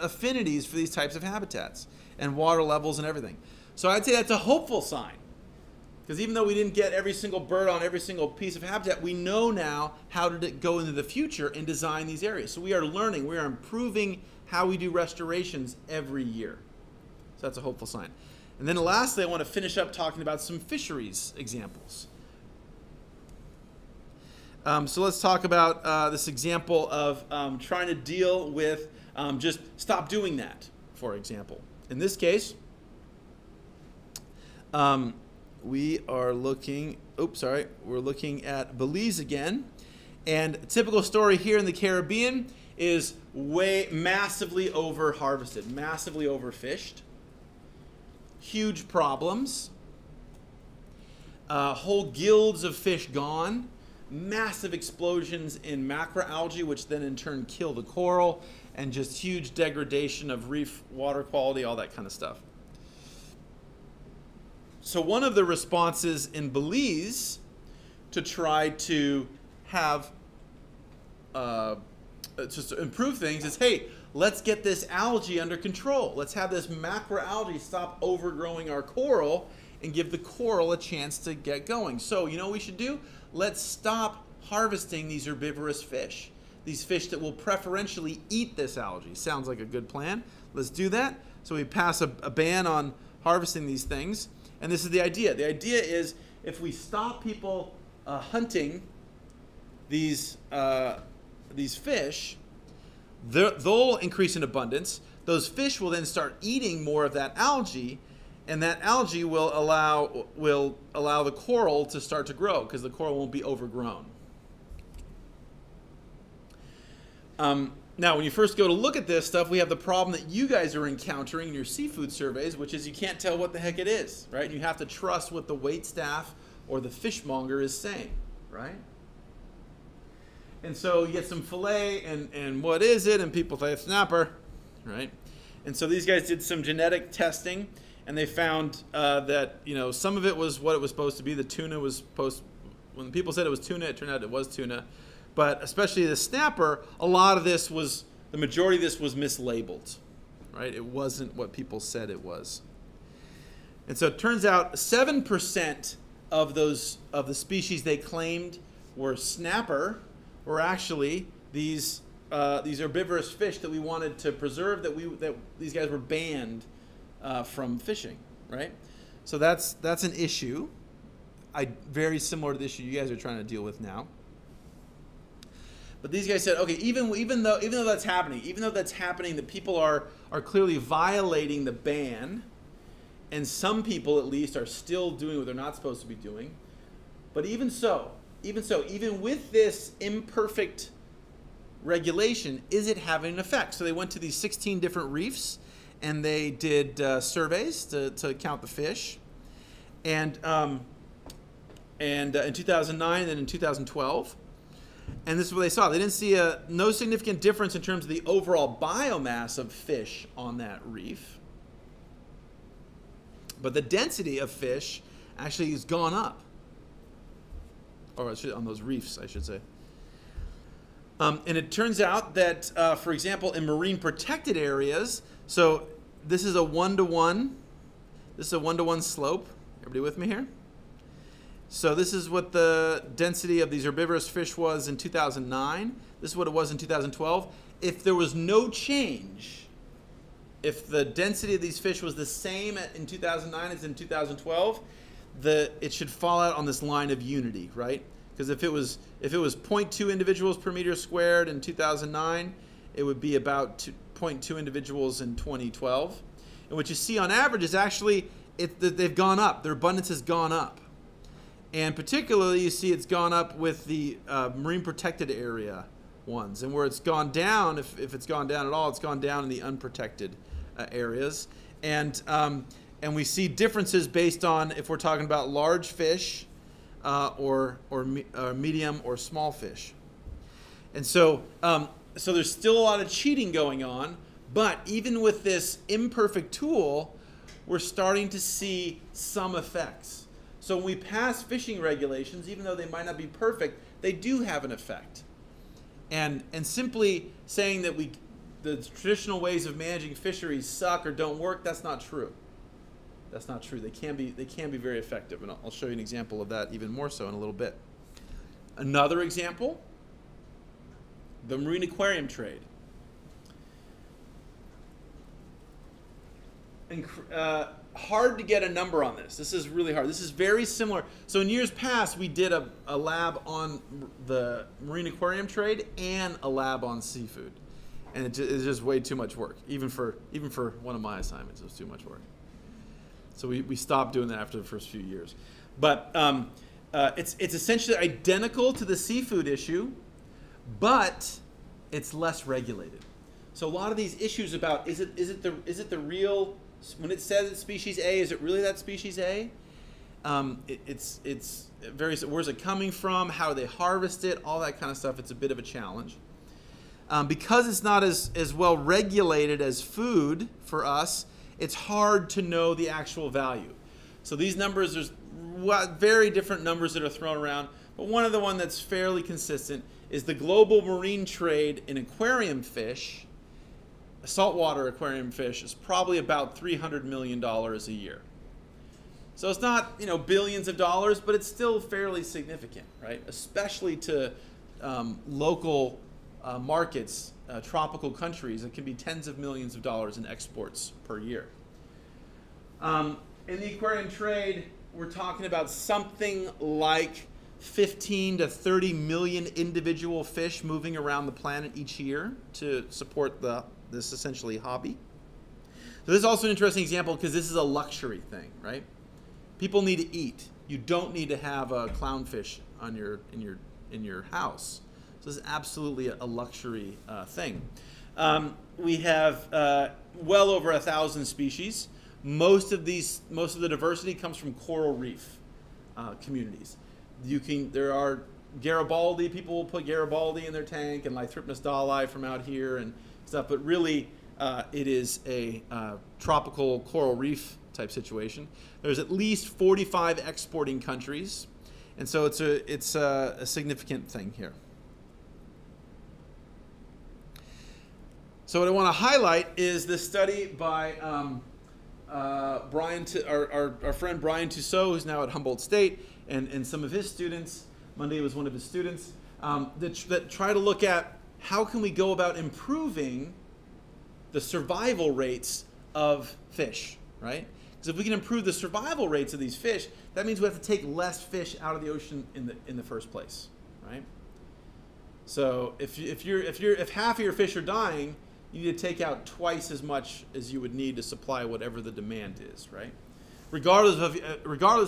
affinities for these types of habitats and water levels and everything. So I'd say that's a hopeful sign. Because even though we didn't get every single bird on every single piece of habitat, we know now how to go into the future and design these areas. So we are learning, we are improving how we do restorations every year. So that's a hopeful sign. And then lastly, I want to finish up talking about some fisheries examples. So let's talk about this example of trying to deal with just stop doing that, for example. In this case, we are looking, oops, sorry, we're looking at Belize again. And a typical story here in the Caribbean is massively over-harvested, massively overfished, huge problems, whole guilds of fish gone, massive explosions in macroalgae, which then in turn kill the coral, and just huge degradation of reef water quality, all that kind of stuff. So one of the responses in Belize to try to have, just to improve things is, hey, let's get this algae under control. Let's have this macroalgae stop overgrowing our coral and give the coral a chance to get going. So you know what we should do? Let's stop harvesting these herbivorous fish, these fish that will preferentially eat this algae. Sounds like a good plan. Let's do that. So we pass a ban on harvesting these things. And this is the idea. The idea is if we stop people hunting these fish, they'll increase in abundance. Those fish will then start eating more of that algae, and that algae will allow the coral to start to grow because the coral won't be overgrown. Now, when you first go to look at this stuff, we have the problem that you guys are encountering in your seafood surveys, which is you can't tell what the heck it is, right? You have to trust what the waitstaff or the fishmonger is saying, right? And so you get some fillet, and what is it? And people say snapper, right? And so these guys did some genetic testing, and they found that, you know, some of it was what it was supposed to be. The tuna was supposed, when people said it was tuna, it turned out it was tuna. But especially the snapper, a lot of this was, the majority of this was mislabeled, right? It wasn't what people said it was. And so it turns out 7% of those, of the species they claimed were snapper, were actually these herbivorous fish that we wanted to preserve, that these guys were banned from fishing, right? So that's an issue, very similar to the issue you guys are trying to deal with now. But these guys said, okay, even though that's happening, that people are clearly violating the ban, and some people at least are still doing what they're not supposed to be doing. But even with this imperfect regulation, is it having an effect? So they went to these 16 different reefs, and they did surveys to count the fish. And in 2009 and in 2012, and this is what they saw. They didn't see no significant difference in terms of the overall biomass of fish on that reef, but the density of fish actually has gone up, or on those reefs, I should say. And it turns out that, for example, in marine protected areas, so this is a one-to-one slope. Everybody with me here? So this is what the density of these herbivorous fish was in 2009. This is what it was in 2012. If there was no change, if the density of these fish was the same in 2009 as in 2012, it should fall out on this line of unity, right? Because if it was 0.2 individuals per meter squared in 2009, it would be about 0.2 individuals in 2012. And what you see on average is actually they've gone up. Their abundance has gone up. And particularly, you see it's gone up with the marine protected area ones. And where it's gone down, if it's gone down at all, it's gone down in the unprotected areas. And we see differences based on if we're talking about large fish or medium or small fish. And so, so there's still a lot of cheating going on. But even with this imperfect tool, we're starting to see some effects. So when we pass fishing regulations, even though they might not be perfect, they do have an effect. And simply saying that the traditional ways of managing fisheries suck or don't work, that's not true. That's not true. They can be very effective, and I'll show you an example of that even more so in a little bit. Another example, the marine aquarium trade. And hard to get a number on this. This is really hard. This is very similar. So in years past, we did a lab on the marine aquarium trade and a lab on seafood, and it's just way too much work. Even for one of my assignments, it was too much work. So we stopped doing that after the first few years. But it's essentially identical to the seafood issue, but it's less regulated. So a lot of these issues about is it the real, when it says it's species A, is it really that species A? It's various. Where's it coming from? How do they harvest it? All that kind of stuff. It's a bit of a challenge because it's not as well regulated as food for us. It's hard to know the actual value. So these numbers, there's very different numbers that are thrown around, but one that's fairly consistent is the global marine trade in aquarium fish. Saltwater aquarium fish is probably about $300 million a year. So it's not, you know, billions of dollars, but it's still fairly significant, right? Especially to local markets, tropical countries. It can be tens of millions of dollars in exports per year. In the aquarium trade, we're talking about something like 15 to 30 million individual fish moving around the planet each year to support this essentially hobby. So this is also an interesting example because this is a luxury thing, right? People need to eat. You don't need to have a clownfish on in your house. So this is absolutely a luxury thing. We have well over 1,000 species. Most of the diversity comes from coral reef communities. There are Garibaldi, people will put Garibaldi in their tank and Lithripnis dahli from out here and stuff, but really it is a tropical coral reef type situation. There's at least 45 exporting countries, and so it's a significant thing here. So what I want to highlight is this study by our friend Brian Tussaud, who's now at Humboldt State, and some of his students. Monday was one of his students that try to look at how can we go about improving the survival rates of fish, right? Because if we can improve the survival rates of these fish, that means we have to take less fish out of the ocean in the first place, right? So if half of your fish are dying, you need to take out twice as much as you would need to supply whatever the demand is, right? Regardless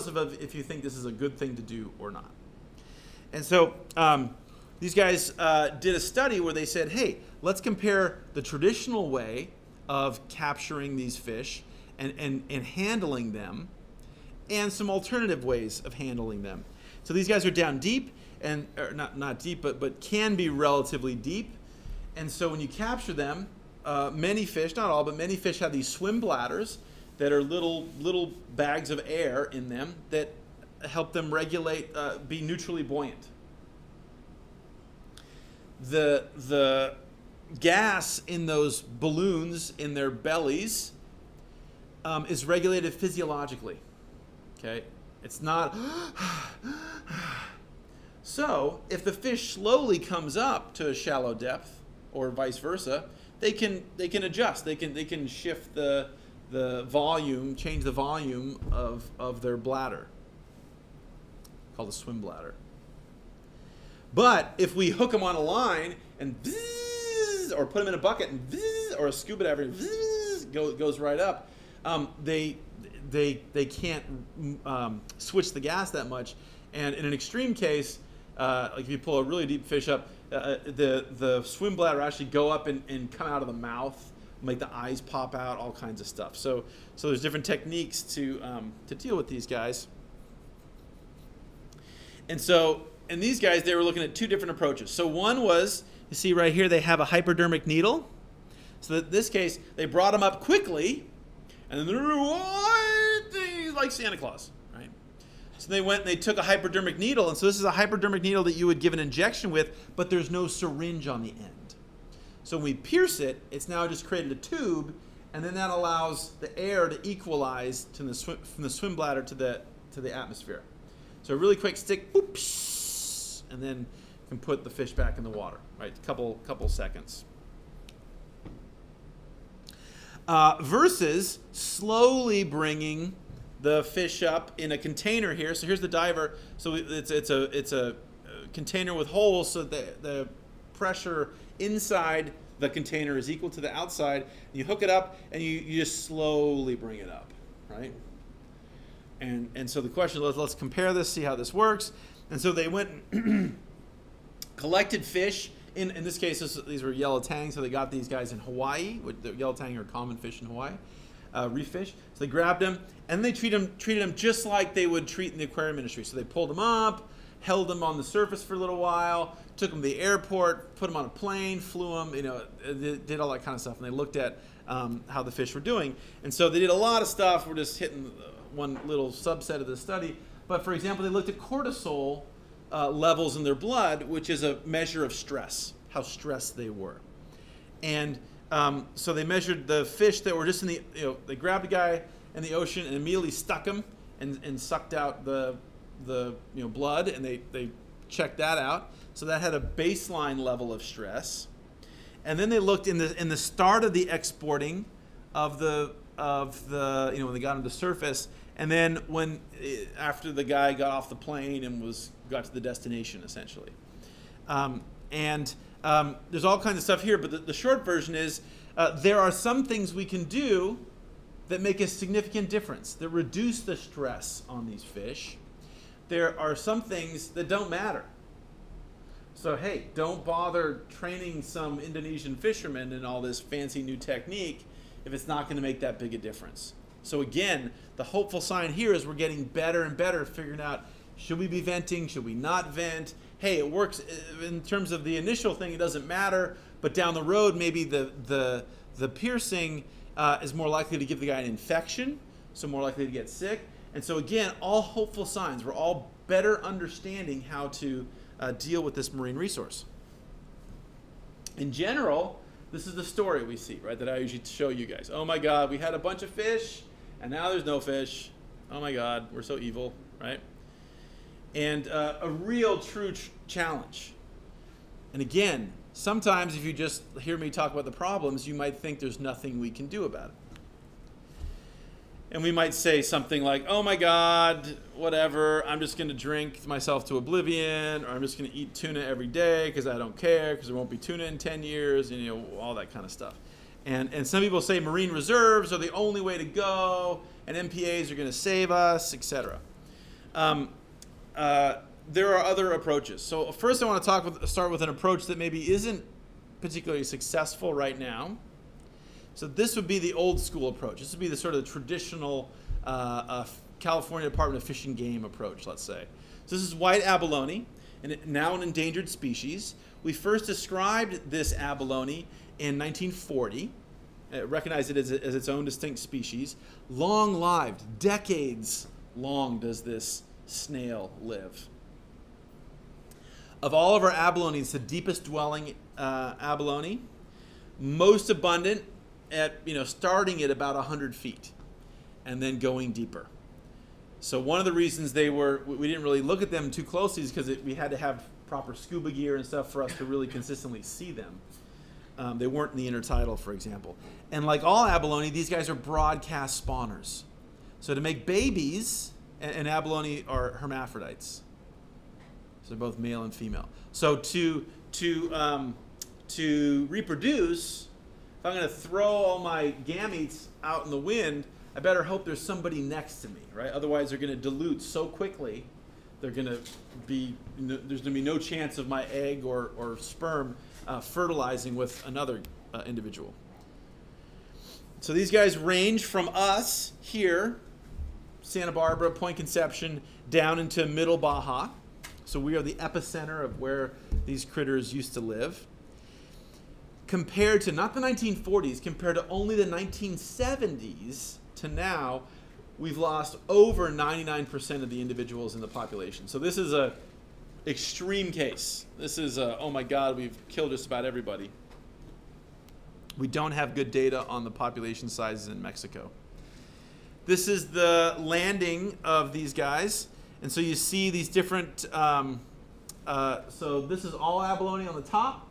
of if you think this is a good thing to do or not. And so these guys did a study where they said, hey, let's compare the traditional way of capturing these fish and handling them and some alternative ways of handling them. So these guys are down deep, and or not deep, but can be relatively deep. And so when you capture them, many fish, not all, but many fish have these swim bladders that are little bags of air in them that help them regulate, be neutrally buoyant. The gas in those balloons in their bellies is regulated physiologically. Okay, it's not. So if the fish slowly comes up to a shallow depth, or vice versa, they can adjust. They can shift the volume, change the volume of their bladder, called a swim bladder. But if we hook them on a line and bzzz, or put them in a bucket and bzzz, or a scuba diver and bzzz, goes right up, they can't switch the gas that much. And in an extreme case, like if you pull a really deep fish up, the swim bladder actually go up and come out of the mouth, make the eyes pop out, all kinds of stuff. So there's different techniques to deal with these guys. And so, and these guys, they were looking at two different approaches. So one was, you see right here, they have a hypodermic needle. So in this case, they brought them up quickly, and then they're like Santa Claus, right? So they went and they took a hypodermic needle, and so this is a hypodermic needle that you would give an injection with, but there's no syringe on the end. So when we pierce it, it's now just created a tube, and then that allows the air to equalize to the from the swim bladder to the atmosphere. So a really quick stick, oops, and then you can put the fish back in the water, right? Couple seconds. Versus slowly bringing the fish up in a container here. So here's the diver. So it's a container with holes, so the pressure inside the container is equal to the outside. You hook it up and you just slowly bring it up, right? And so the question was, let's compare this, see how this works. And so they went and collected fish. In this case, these were yellow tang, so they got these guys in Hawaii. The yellow tang are common fish in Hawaii, reef fish. So they grabbed them, and they treated them just like they would treat in the aquarium industry. So they pulled them up, held them on the surface for a little while, took them to the airport, put them on a plane, flew them, you know, did all that kind of stuff. And they looked at how the fish were doing. And so they did a lot of stuff. We're just hitting one little subset of the study, but for example, they looked at cortisol levels in their blood, which is a measure of stress, how stressed they were. And so they measured the fish that were just in the, you know, they grabbed a guy in the ocean and immediately stuck him and sucked out the you know, blood, and they checked that out. So that had a baseline level of stress. And then they looked in the start of the exporting of the you know, when they got him to surface, and then when after the guy got off the plane and got to the destination, essentially. There's all kinds of stuff here, but the short version is there are some things we can do that make a significant difference, that reduce the stress on these fish. There are some things that don't matter. So hey, don't bother training some Indonesian fishermen in all this fancy new technique if it's not going to make that big a difference. So again, the hopeful sign here is we're getting better and better at figuring out, should we be venting? Should we not vent? hey, it works in terms of the initial thing, it doesn't matter, but down the road, maybe the piercing is more likely to give the guy an infection, so more likely to get sick. And so again, all hopeful signs. We're all better understanding how to deal with this marine resource. In general, this is the story we see, right, that I usually show you guys. Oh my God, we had a bunch of fish, and now there's no fish. Oh my God, we're so evil, right? And a real true challenge. And again, sometimes if you just hear me talk about the problems, you might think there's nothing we can do about it. And we might say something like, oh my God, whatever, I'm just gonna drink myself to oblivion, or I'm just gonna eat tuna every day because I don't care, because there won't be tuna in 10 years, and you know, all that kind of stuff. And some people say marine reserves are the only way to go, and MPAs are gonna save us, etc. There are other approaches. So first I wanna start with an approach that maybe isn't particularly successful right now. So this would be the old school approach. This would be the sort of the traditional California Department of Fish and Game approach, let's say. So this is white abalone, and now an endangered species. We first described this abalone in 1940. It recognized it as its own distinct species. Long-lived, decades long does this snail live. Of all of our abalone, it's the deepest dwelling abalone, most abundant, at, you know, starting at about 100 feet and then going deeper. So one of the reasons we didn't really look at them too closely is because we had to have proper scuba gear and stuff for us to really consistently see them. They weren't in the intertidal, for example. And like all abalone, these guys are broadcast spawners. So to make babies, and abalone are hermaphrodites. So they're both male and female. So to reproduce, if I'm going to throw all my gametes out in the wind, I better hope there's somebody next to me, right? Otherwise, they're going to dilute so quickly, they're going to be, there's going to be no chance of my egg or sperm fertilizing with another individual. So these guys range from us here, Santa Barbara, Point Conception, down into middle Baja. So we are the epicenter of where these critters used to live. Compared to, not the 1940s, compared to only the 1970s to now, we've lost over 99% of the individuals in the population. So this is an extreme case. This is a, oh my God, we've killed just about everybody. We don't have good data on the population sizes in Mexico. This is the landing of these guys. And so you see these different, so this is all abalone on the top.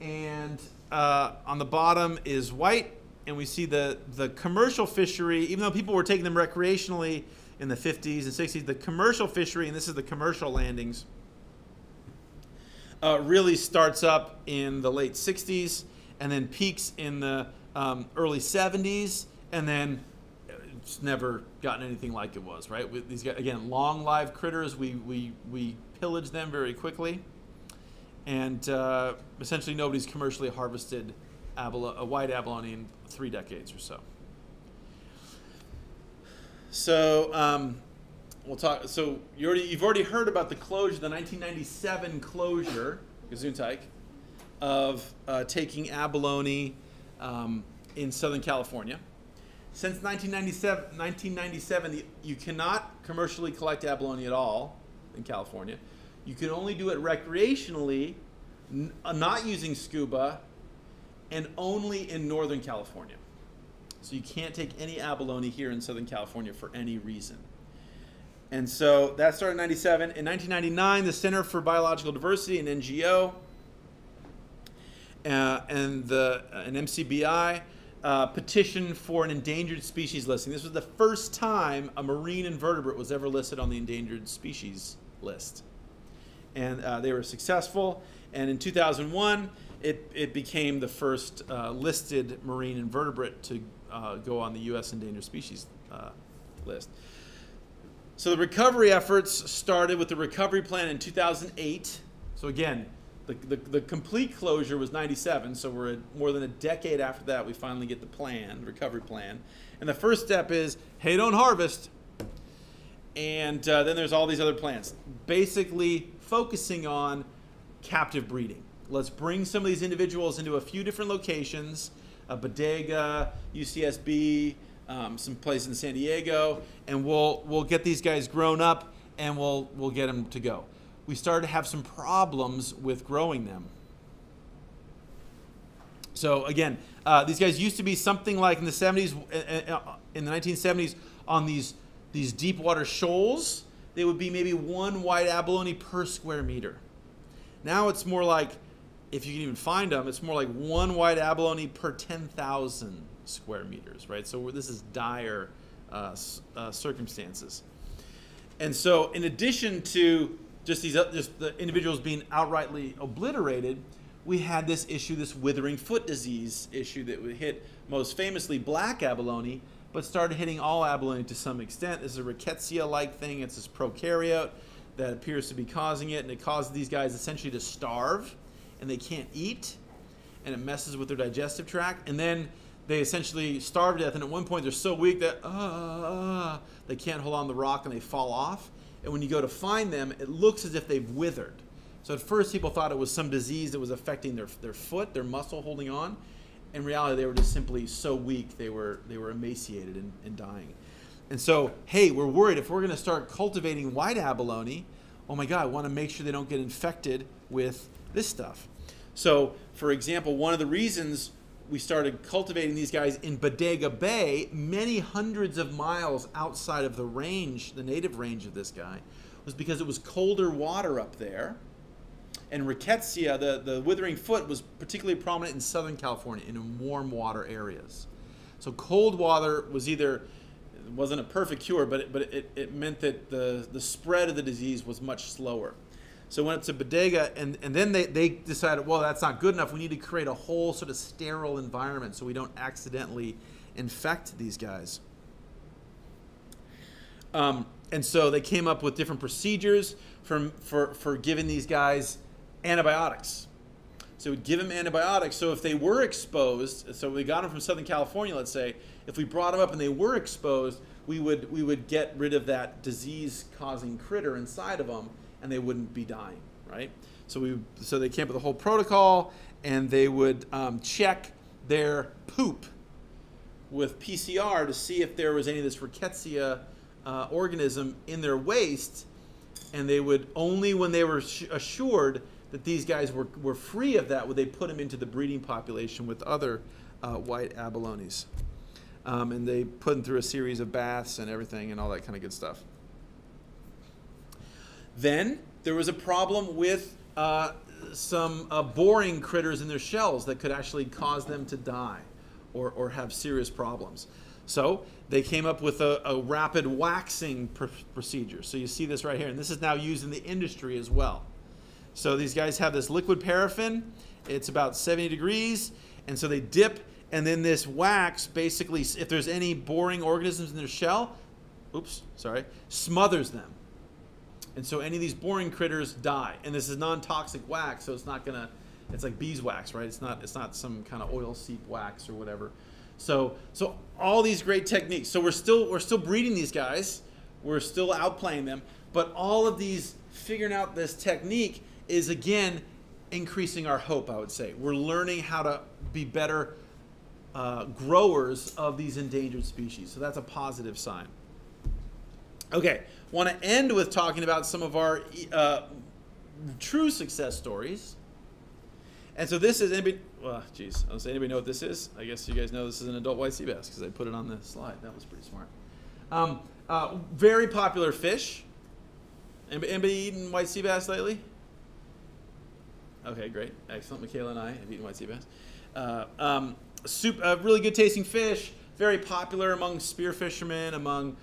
And on the bottom is white, and we see the commercial fishery, even though people were taking them recreationally in the 50s and 60s, the commercial fishery, and this is the commercial landings, really starts up in the late 60s and then peaks in the early 70s, and then it's never gotten anything like it was, right? With these guys, again, long-lived critters, we pillage them very quickly. And essentially nobody's commercially harvested a white abalone in 3 decades or so. So we'll talk. So you've already heard about the closure, the 1997 closure, Gesundheit, of taking abalone in Southern California. Since 1997, you cannot commercially collect abalone at all in California. You can only do it recreationally, not using scuba, and only in Northern California. So you can't take any abalone here in Southern California for any reason. And so that started in 1997. In 1999, the Center for Biological Diversity, an NGO, and MCBI petitioned for an endangered species listing. This was the first time a marine invertebrate was ever listed on the endangered species list. And they were successful. And in 2001, it became the first listed marine invertebrate to go on the U.S. endangered species list. So the recovery efforts started with the recovery plan in 2008. So again, the complete closure was 1997. So we're more than a decade after that, we finally get the plan, recovery plan. And the first step is, hey, don't harvest. And then there's all these other plans. Basically, focusing on captive breeding. Let's bring some of these individuals into a few different locations, Bodega, UCSB, some place in San Diego, and we'll get these guys grown up and we'll get them to go. We started to have some problems with growing them. So again, these guys used to be something like in the 70s, in the 1970s, on these deep water shoals. They would be maybe one white abalone per square meter. Now it's more like, if you can even find them, it's more like one white abalone per 10,000 square meters, right? So this is dire circumstances. And so in addition to just the individuals being outrightly obliterated, we had this issue, this withering foot disease issue that would hit most famously black abalone, but started hitting all abalone to some extent. This is a Rickettsia-like thing. It's this prokaryote that appears to be causing it, and it causes these guys essentially to starve, and they can't eat, and it messes with their digestive tract, and then they essentially starve to death, and at one point they're so weak that they can't hold on the rock and they fall off, and when you go to find them, it looks as if they've withered. So at first people thought it was some disease that was affecting their foot, their muscle holding on. In reality, they were just simply so weak they were emaciated and dying. And so, hey, we're worried if we're going to start cultivating white abalone, oh my God, I want to make sure they don't get infected with this stuff. So, for example, one of the reasons we started cultivating these guys in Bodega Bay, many hundreds of miles outside of the range, the native range of this guy, was because it was colder water up there. And Rickettsia, the withering foot, was particularly prominent in Southern California and in warm water areas. So cold water was either, it wasn't a perfect cure, but it meant that the spread of the disease was much slower. So went up to Bodega, and then they decided, well, that's not good enough. We need to create a whole sort of sterile environment so we don't accidentally infect these guys. And so they came up with different procedures for giving these guys antibiotics. So we'd give them antibiotics. So if they were exposed, so we got them from Southern California, let's say, if we brought them up and they were exposed, we would get rid of that disease-causing critter inside of them, and they wouldn't be dying, right? So so they came up with a whole protocol, and they would check their poop with PCR to see if there was any of this Rickettsia organism in their waste, and they would only, when they were assured that these guys were free of that, would they put them into the breeding population with other white abalones. And they put them through a series of baths and everything and all that kind of good stuff. Then there was a problem with some boring critters in their shells that could actually cause them to die or have serious problems. So they came up with a rapid waxing procedure. So you see this right here, and this is now used in the industry as well. So these guys have this liquid paraffin. It's about 70 degrees, and so they dip, and then this wax basically, if there's any boring organisms in their shell, oops, sorry, smothers them. And so any of these boring critters die. And this is non-toxic wax, so it's not gonna, it's like beeswax, right? It's not some kind of oil seep wax or whatever. So all these great techniques. So we're still breeding these guys. We're still outplaying them, but all of these, figuring out this technique is again increasing our hope, I would say. We're learning how to be better growers of these endangered species. So that's a positive sign. Okay, want to end with talking about some of our true success stories. And so this is, anybody, well, geez, does anybody know what this is? I guess you guys know this is an adult white sea bass because I put it on the slide. That was pretty smart. Very popular fish. Anybody eaten white sea bass lately? Okay, great, excellent. Michaela and I have eaten white sea bass. Really good tasting fish, very popular among spear fishermen, among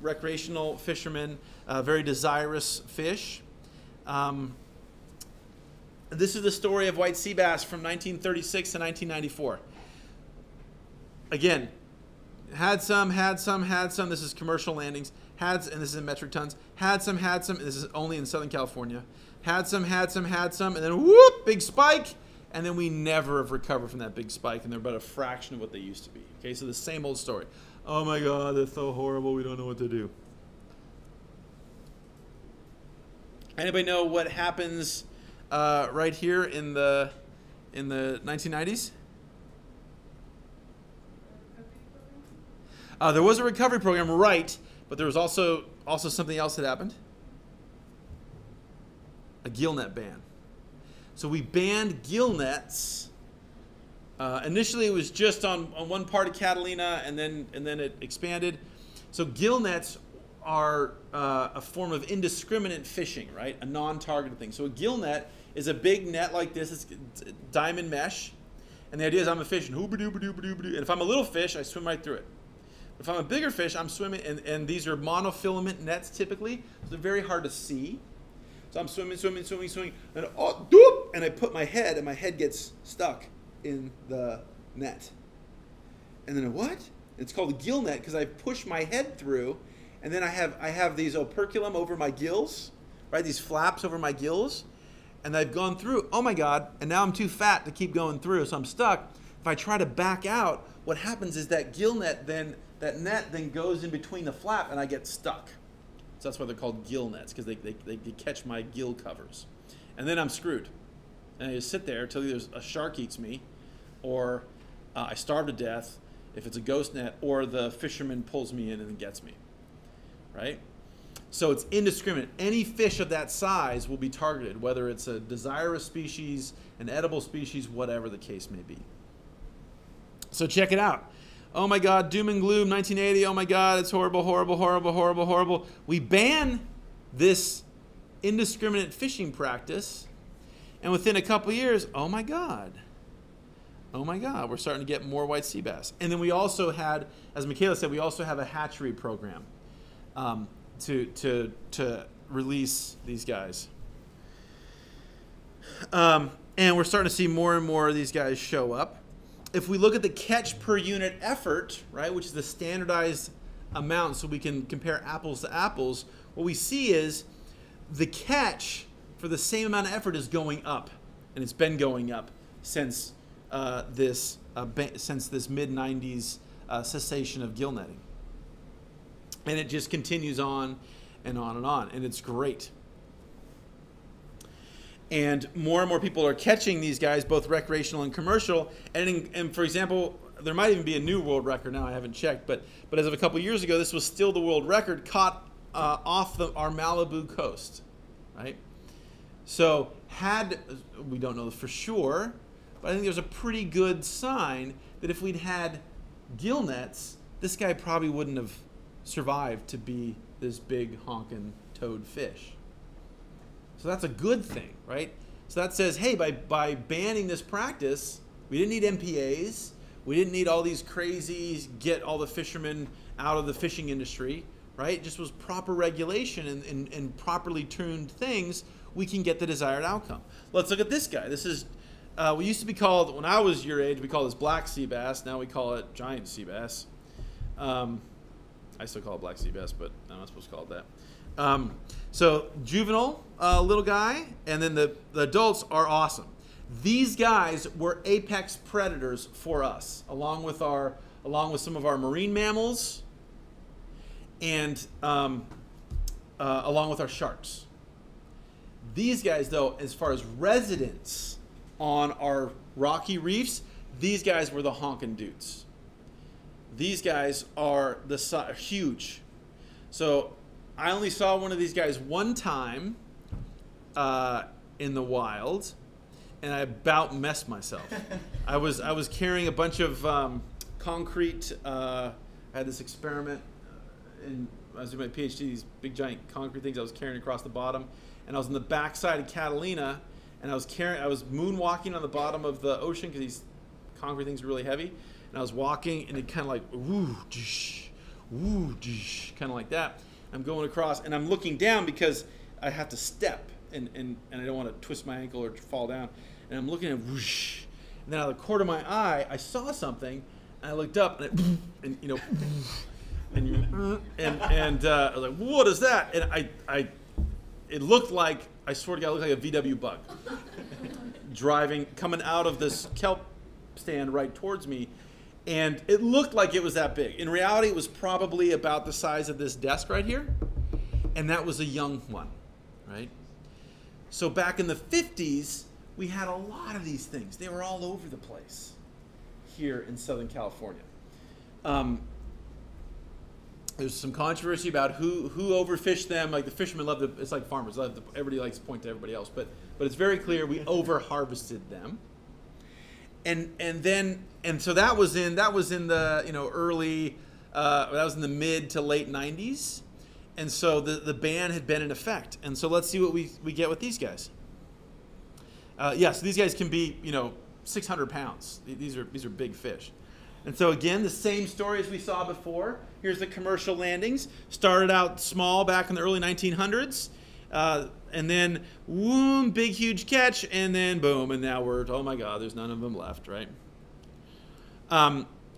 recreational fishermen, very desirous fish. This is the story of white sea bass from 1936 to 1994. Again, had some. This is commercial landings. And this is in metric tons. Had some, and this is only in Southern California. Had some, and then whoop, big spike. And then we never have recovered from that big spike, and they're about a fraction of what they used to be. Okay, so the same old story. Oh my God, that's so horrible, we don't know what to do. Anybody know what happens right here in the 1990s? There was a recovery program, right? But there was also something else that happened. A gill net ban. So we banned gill nets. Initially, it was just on one part of Catalina, and then it expanded. So gill nets are a form of indiscriminate fishing, right? A non-targeted thing. So a gill net is a big net like this. It's diamond mesh, and the idea is I'm a fish, and and if I'm a little fish, I swim right through it. If I'm a bigger fish, I'm swimming, and these are monofilament nets typically, so they're very hard to see. So I'm swimming, and oh, doop, and I put my head, and my head gets stuck in the net. And then what? It's called a gill net because I push my head through, and then I have these operculum over my gills, right? These flaps over my gills, and I've gone through. Oh my God! And now I'm too fat to keep going through, so I'm stuck. If I try to back out, what happens is that gill net then. That net then goes in between the flap, and I get stuck. So that's why they're called gill nets, because they catch my gill covers. And then I'm screwed. And I just sit there until either a shark eats me, or I starve to death if it's a ghost net, or the fisherman pulls me in and gets me. Right? So it's indiscriminate. Any fish of that size will be targeted, whether it's a desirous species, an edible species, whatever the case may be. So check it out. Oh my God, doom and gloom, 1980, oh my God, it's horrible, horrible, horrible, horrible, horrible. We ban this indiscriminate fishing practice, and within a couple years, oh my God, we're starting to get more white sea bass. And then we also had, as Michaela said, we also have a hatchery program to release these guys. And we're starting to see more and more of these guys show up. If we look at the catch per unit effort, right, which is the standardized amount so we can compare apples to apples, what we see is the catch for the same amount of effort is going up, and it's been going up since this mid-90s cessation of gill netting. And it just continues on and on and on, and it's great. And more people are catching these guys, both recreational and commercial. And for example, there might even be a new world record now. I haven't checked, but as of a couple years ago, this was still the world record caught off our Malibu coast, right? So we don't know for sure, but I think there's a pretty good sign that if we'd had gill nets, this guy probably wouldn't have survived to be this big honking toad fish. So that's a good thing, right? So that says, hey, by banning this practice, we didn't need MPAs. We didn't need all these crazy get all the fishermen out of the fishing industry, right? It just was proper regulation and properly tuned things. We can get the desired outcome. Let's look at this guy. This is what used to be called, when I was your age, we call this black sea bass. Now we call it giant sea bass. I still call it black sea bass, but I'm not supposed to call it that. So juvenile little guy, and then the adults are awesome. These guys were apex predators for us, along with some of our marine mammals, and along with our sharks. These guys, though, as far as residents on our rocky reefs, these guys were the honkin' dudes. These guys are huge. So I only saw one of these guys one time in the wild, and I about messed myself. I was carrying a bunch of concrete. I had this experiment, and I was doing my PhD. These big giant concrete things I was carrying across the bottom, and I was on the backside of Catalina, and I was moonwalking on the bottom of the ocean because these concrete things were really heavy, and I was walking, and it kind of like woo, dish, kind of like that. I'm going across, and I'm looking down because I have to step, and I don't want to twist my ankle or fall down. And I'm looking at whoosh, and then out of the corner of my eye, I saw something, and I looked up, and you know, and I was like, what is that? And it looked like, I swear to God, it looked like a VW bug coming out of this kelp stand right towards me. And it looked like it was that big. In reality, it was probably about the size of this desk right here. And that was a young one, right? So back in the 50s, we had a lot of these things. They were all over the place here in Southern California. There's some controversy about who overfished them. Like the fishermen love it's like farmers love everybody likes to point to everybody else, but it's very clear we overharvested them. And so that was in the early that was in the mid to late 90s, and so the ban had been in effect. And so let's see what we get with these guys. Yeah, so these guys can be 600 pounds. These are big fish. And so again, the same story as we saw before. Here's the commercial landings. Started out small back in the early 1900s, and then boom, big huge catch, and then boom, and now we're, oh my God, there's none of them left, right?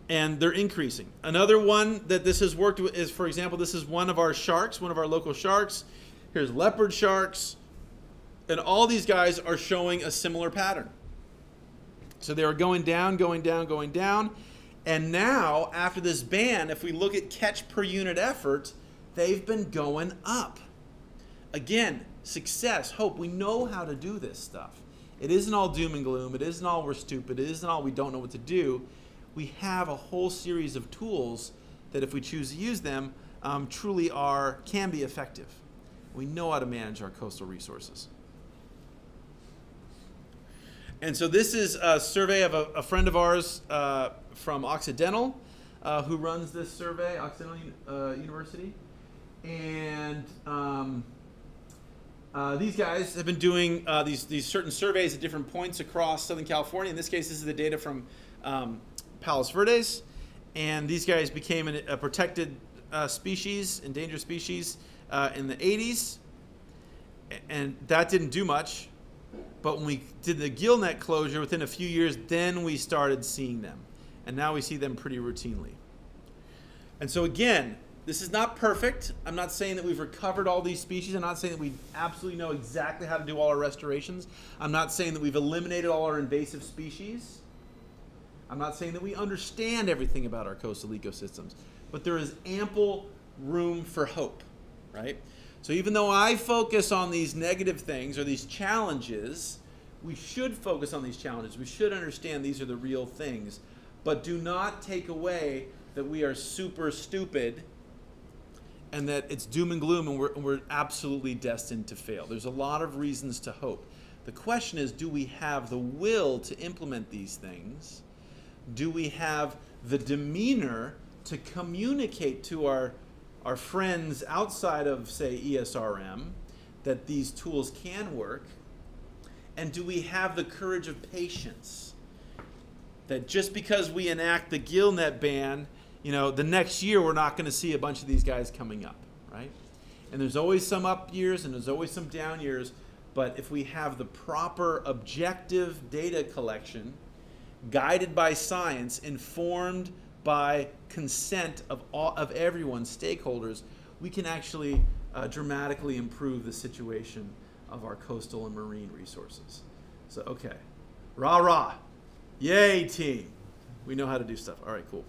And they're increasing. Another one that this has worked with is, for example, this is one of our sharks, one of our local sharks. Here's leopard sharks, and all these guys are showing a similar pattern. So they were going down, going down, going down. And now, after this ban, if we look at catch per unit effort, they've been going up. Again, success, hope. We know how to do this stuff. It isn't all doom and gloom. It isn't all we're stupid. It isn't all we don't know what to do. We have a whole series of tools that, if we choose to use them, truly can be effective. We know how to manage our coastal resources. And so this is a survey of a friend of ours from Occidental, who runs this survey, Occidental University. And these guys have been doing these certain surveys at different points across Southern California. In this case, this is the data from Palos Verdes. And these guys became a protected species, endangered species, in the 80s. And that didn't do much. But when we did the gill net closure within a few years, then we started seeing them. And now we see them pretty routinely. And so again, this is not perfect. I'm not saying that we've recovered all these species. I'm not saying that we absolutely know exactly how to do all our restorations. I'm not saying that we've eliminated all our invasive species. I'm not saying that we understand everything about our coastal ecosystems. But there is ample room for hope, right? So even though I focus on these negative things or these challenges, we should focus on these challenges. We should understand these are the real things. But do not take away that we are super stupid and that it's doom and gloom and we're absolutely destined to fail. There's a lot of reasons to hope. The question is, do we have the will to implement these things? Do we have the demeanor to communicate to our friends outside of, say, ESRM, that these tools can work? And do we have the courage of patience? That just because we enact the gill net ban, the next year we're not gonna see a bunch of these guys coming up, right? And there's always some up years and there's always some down years, but if we have the proper objective data collection, guided by science, informed by consent of everyone's stakeholders, we can actually dramatically improve the situation of our coastal and marine resources. So, okay, rah, rah, yay team. We know how to do stuff, all right, cool.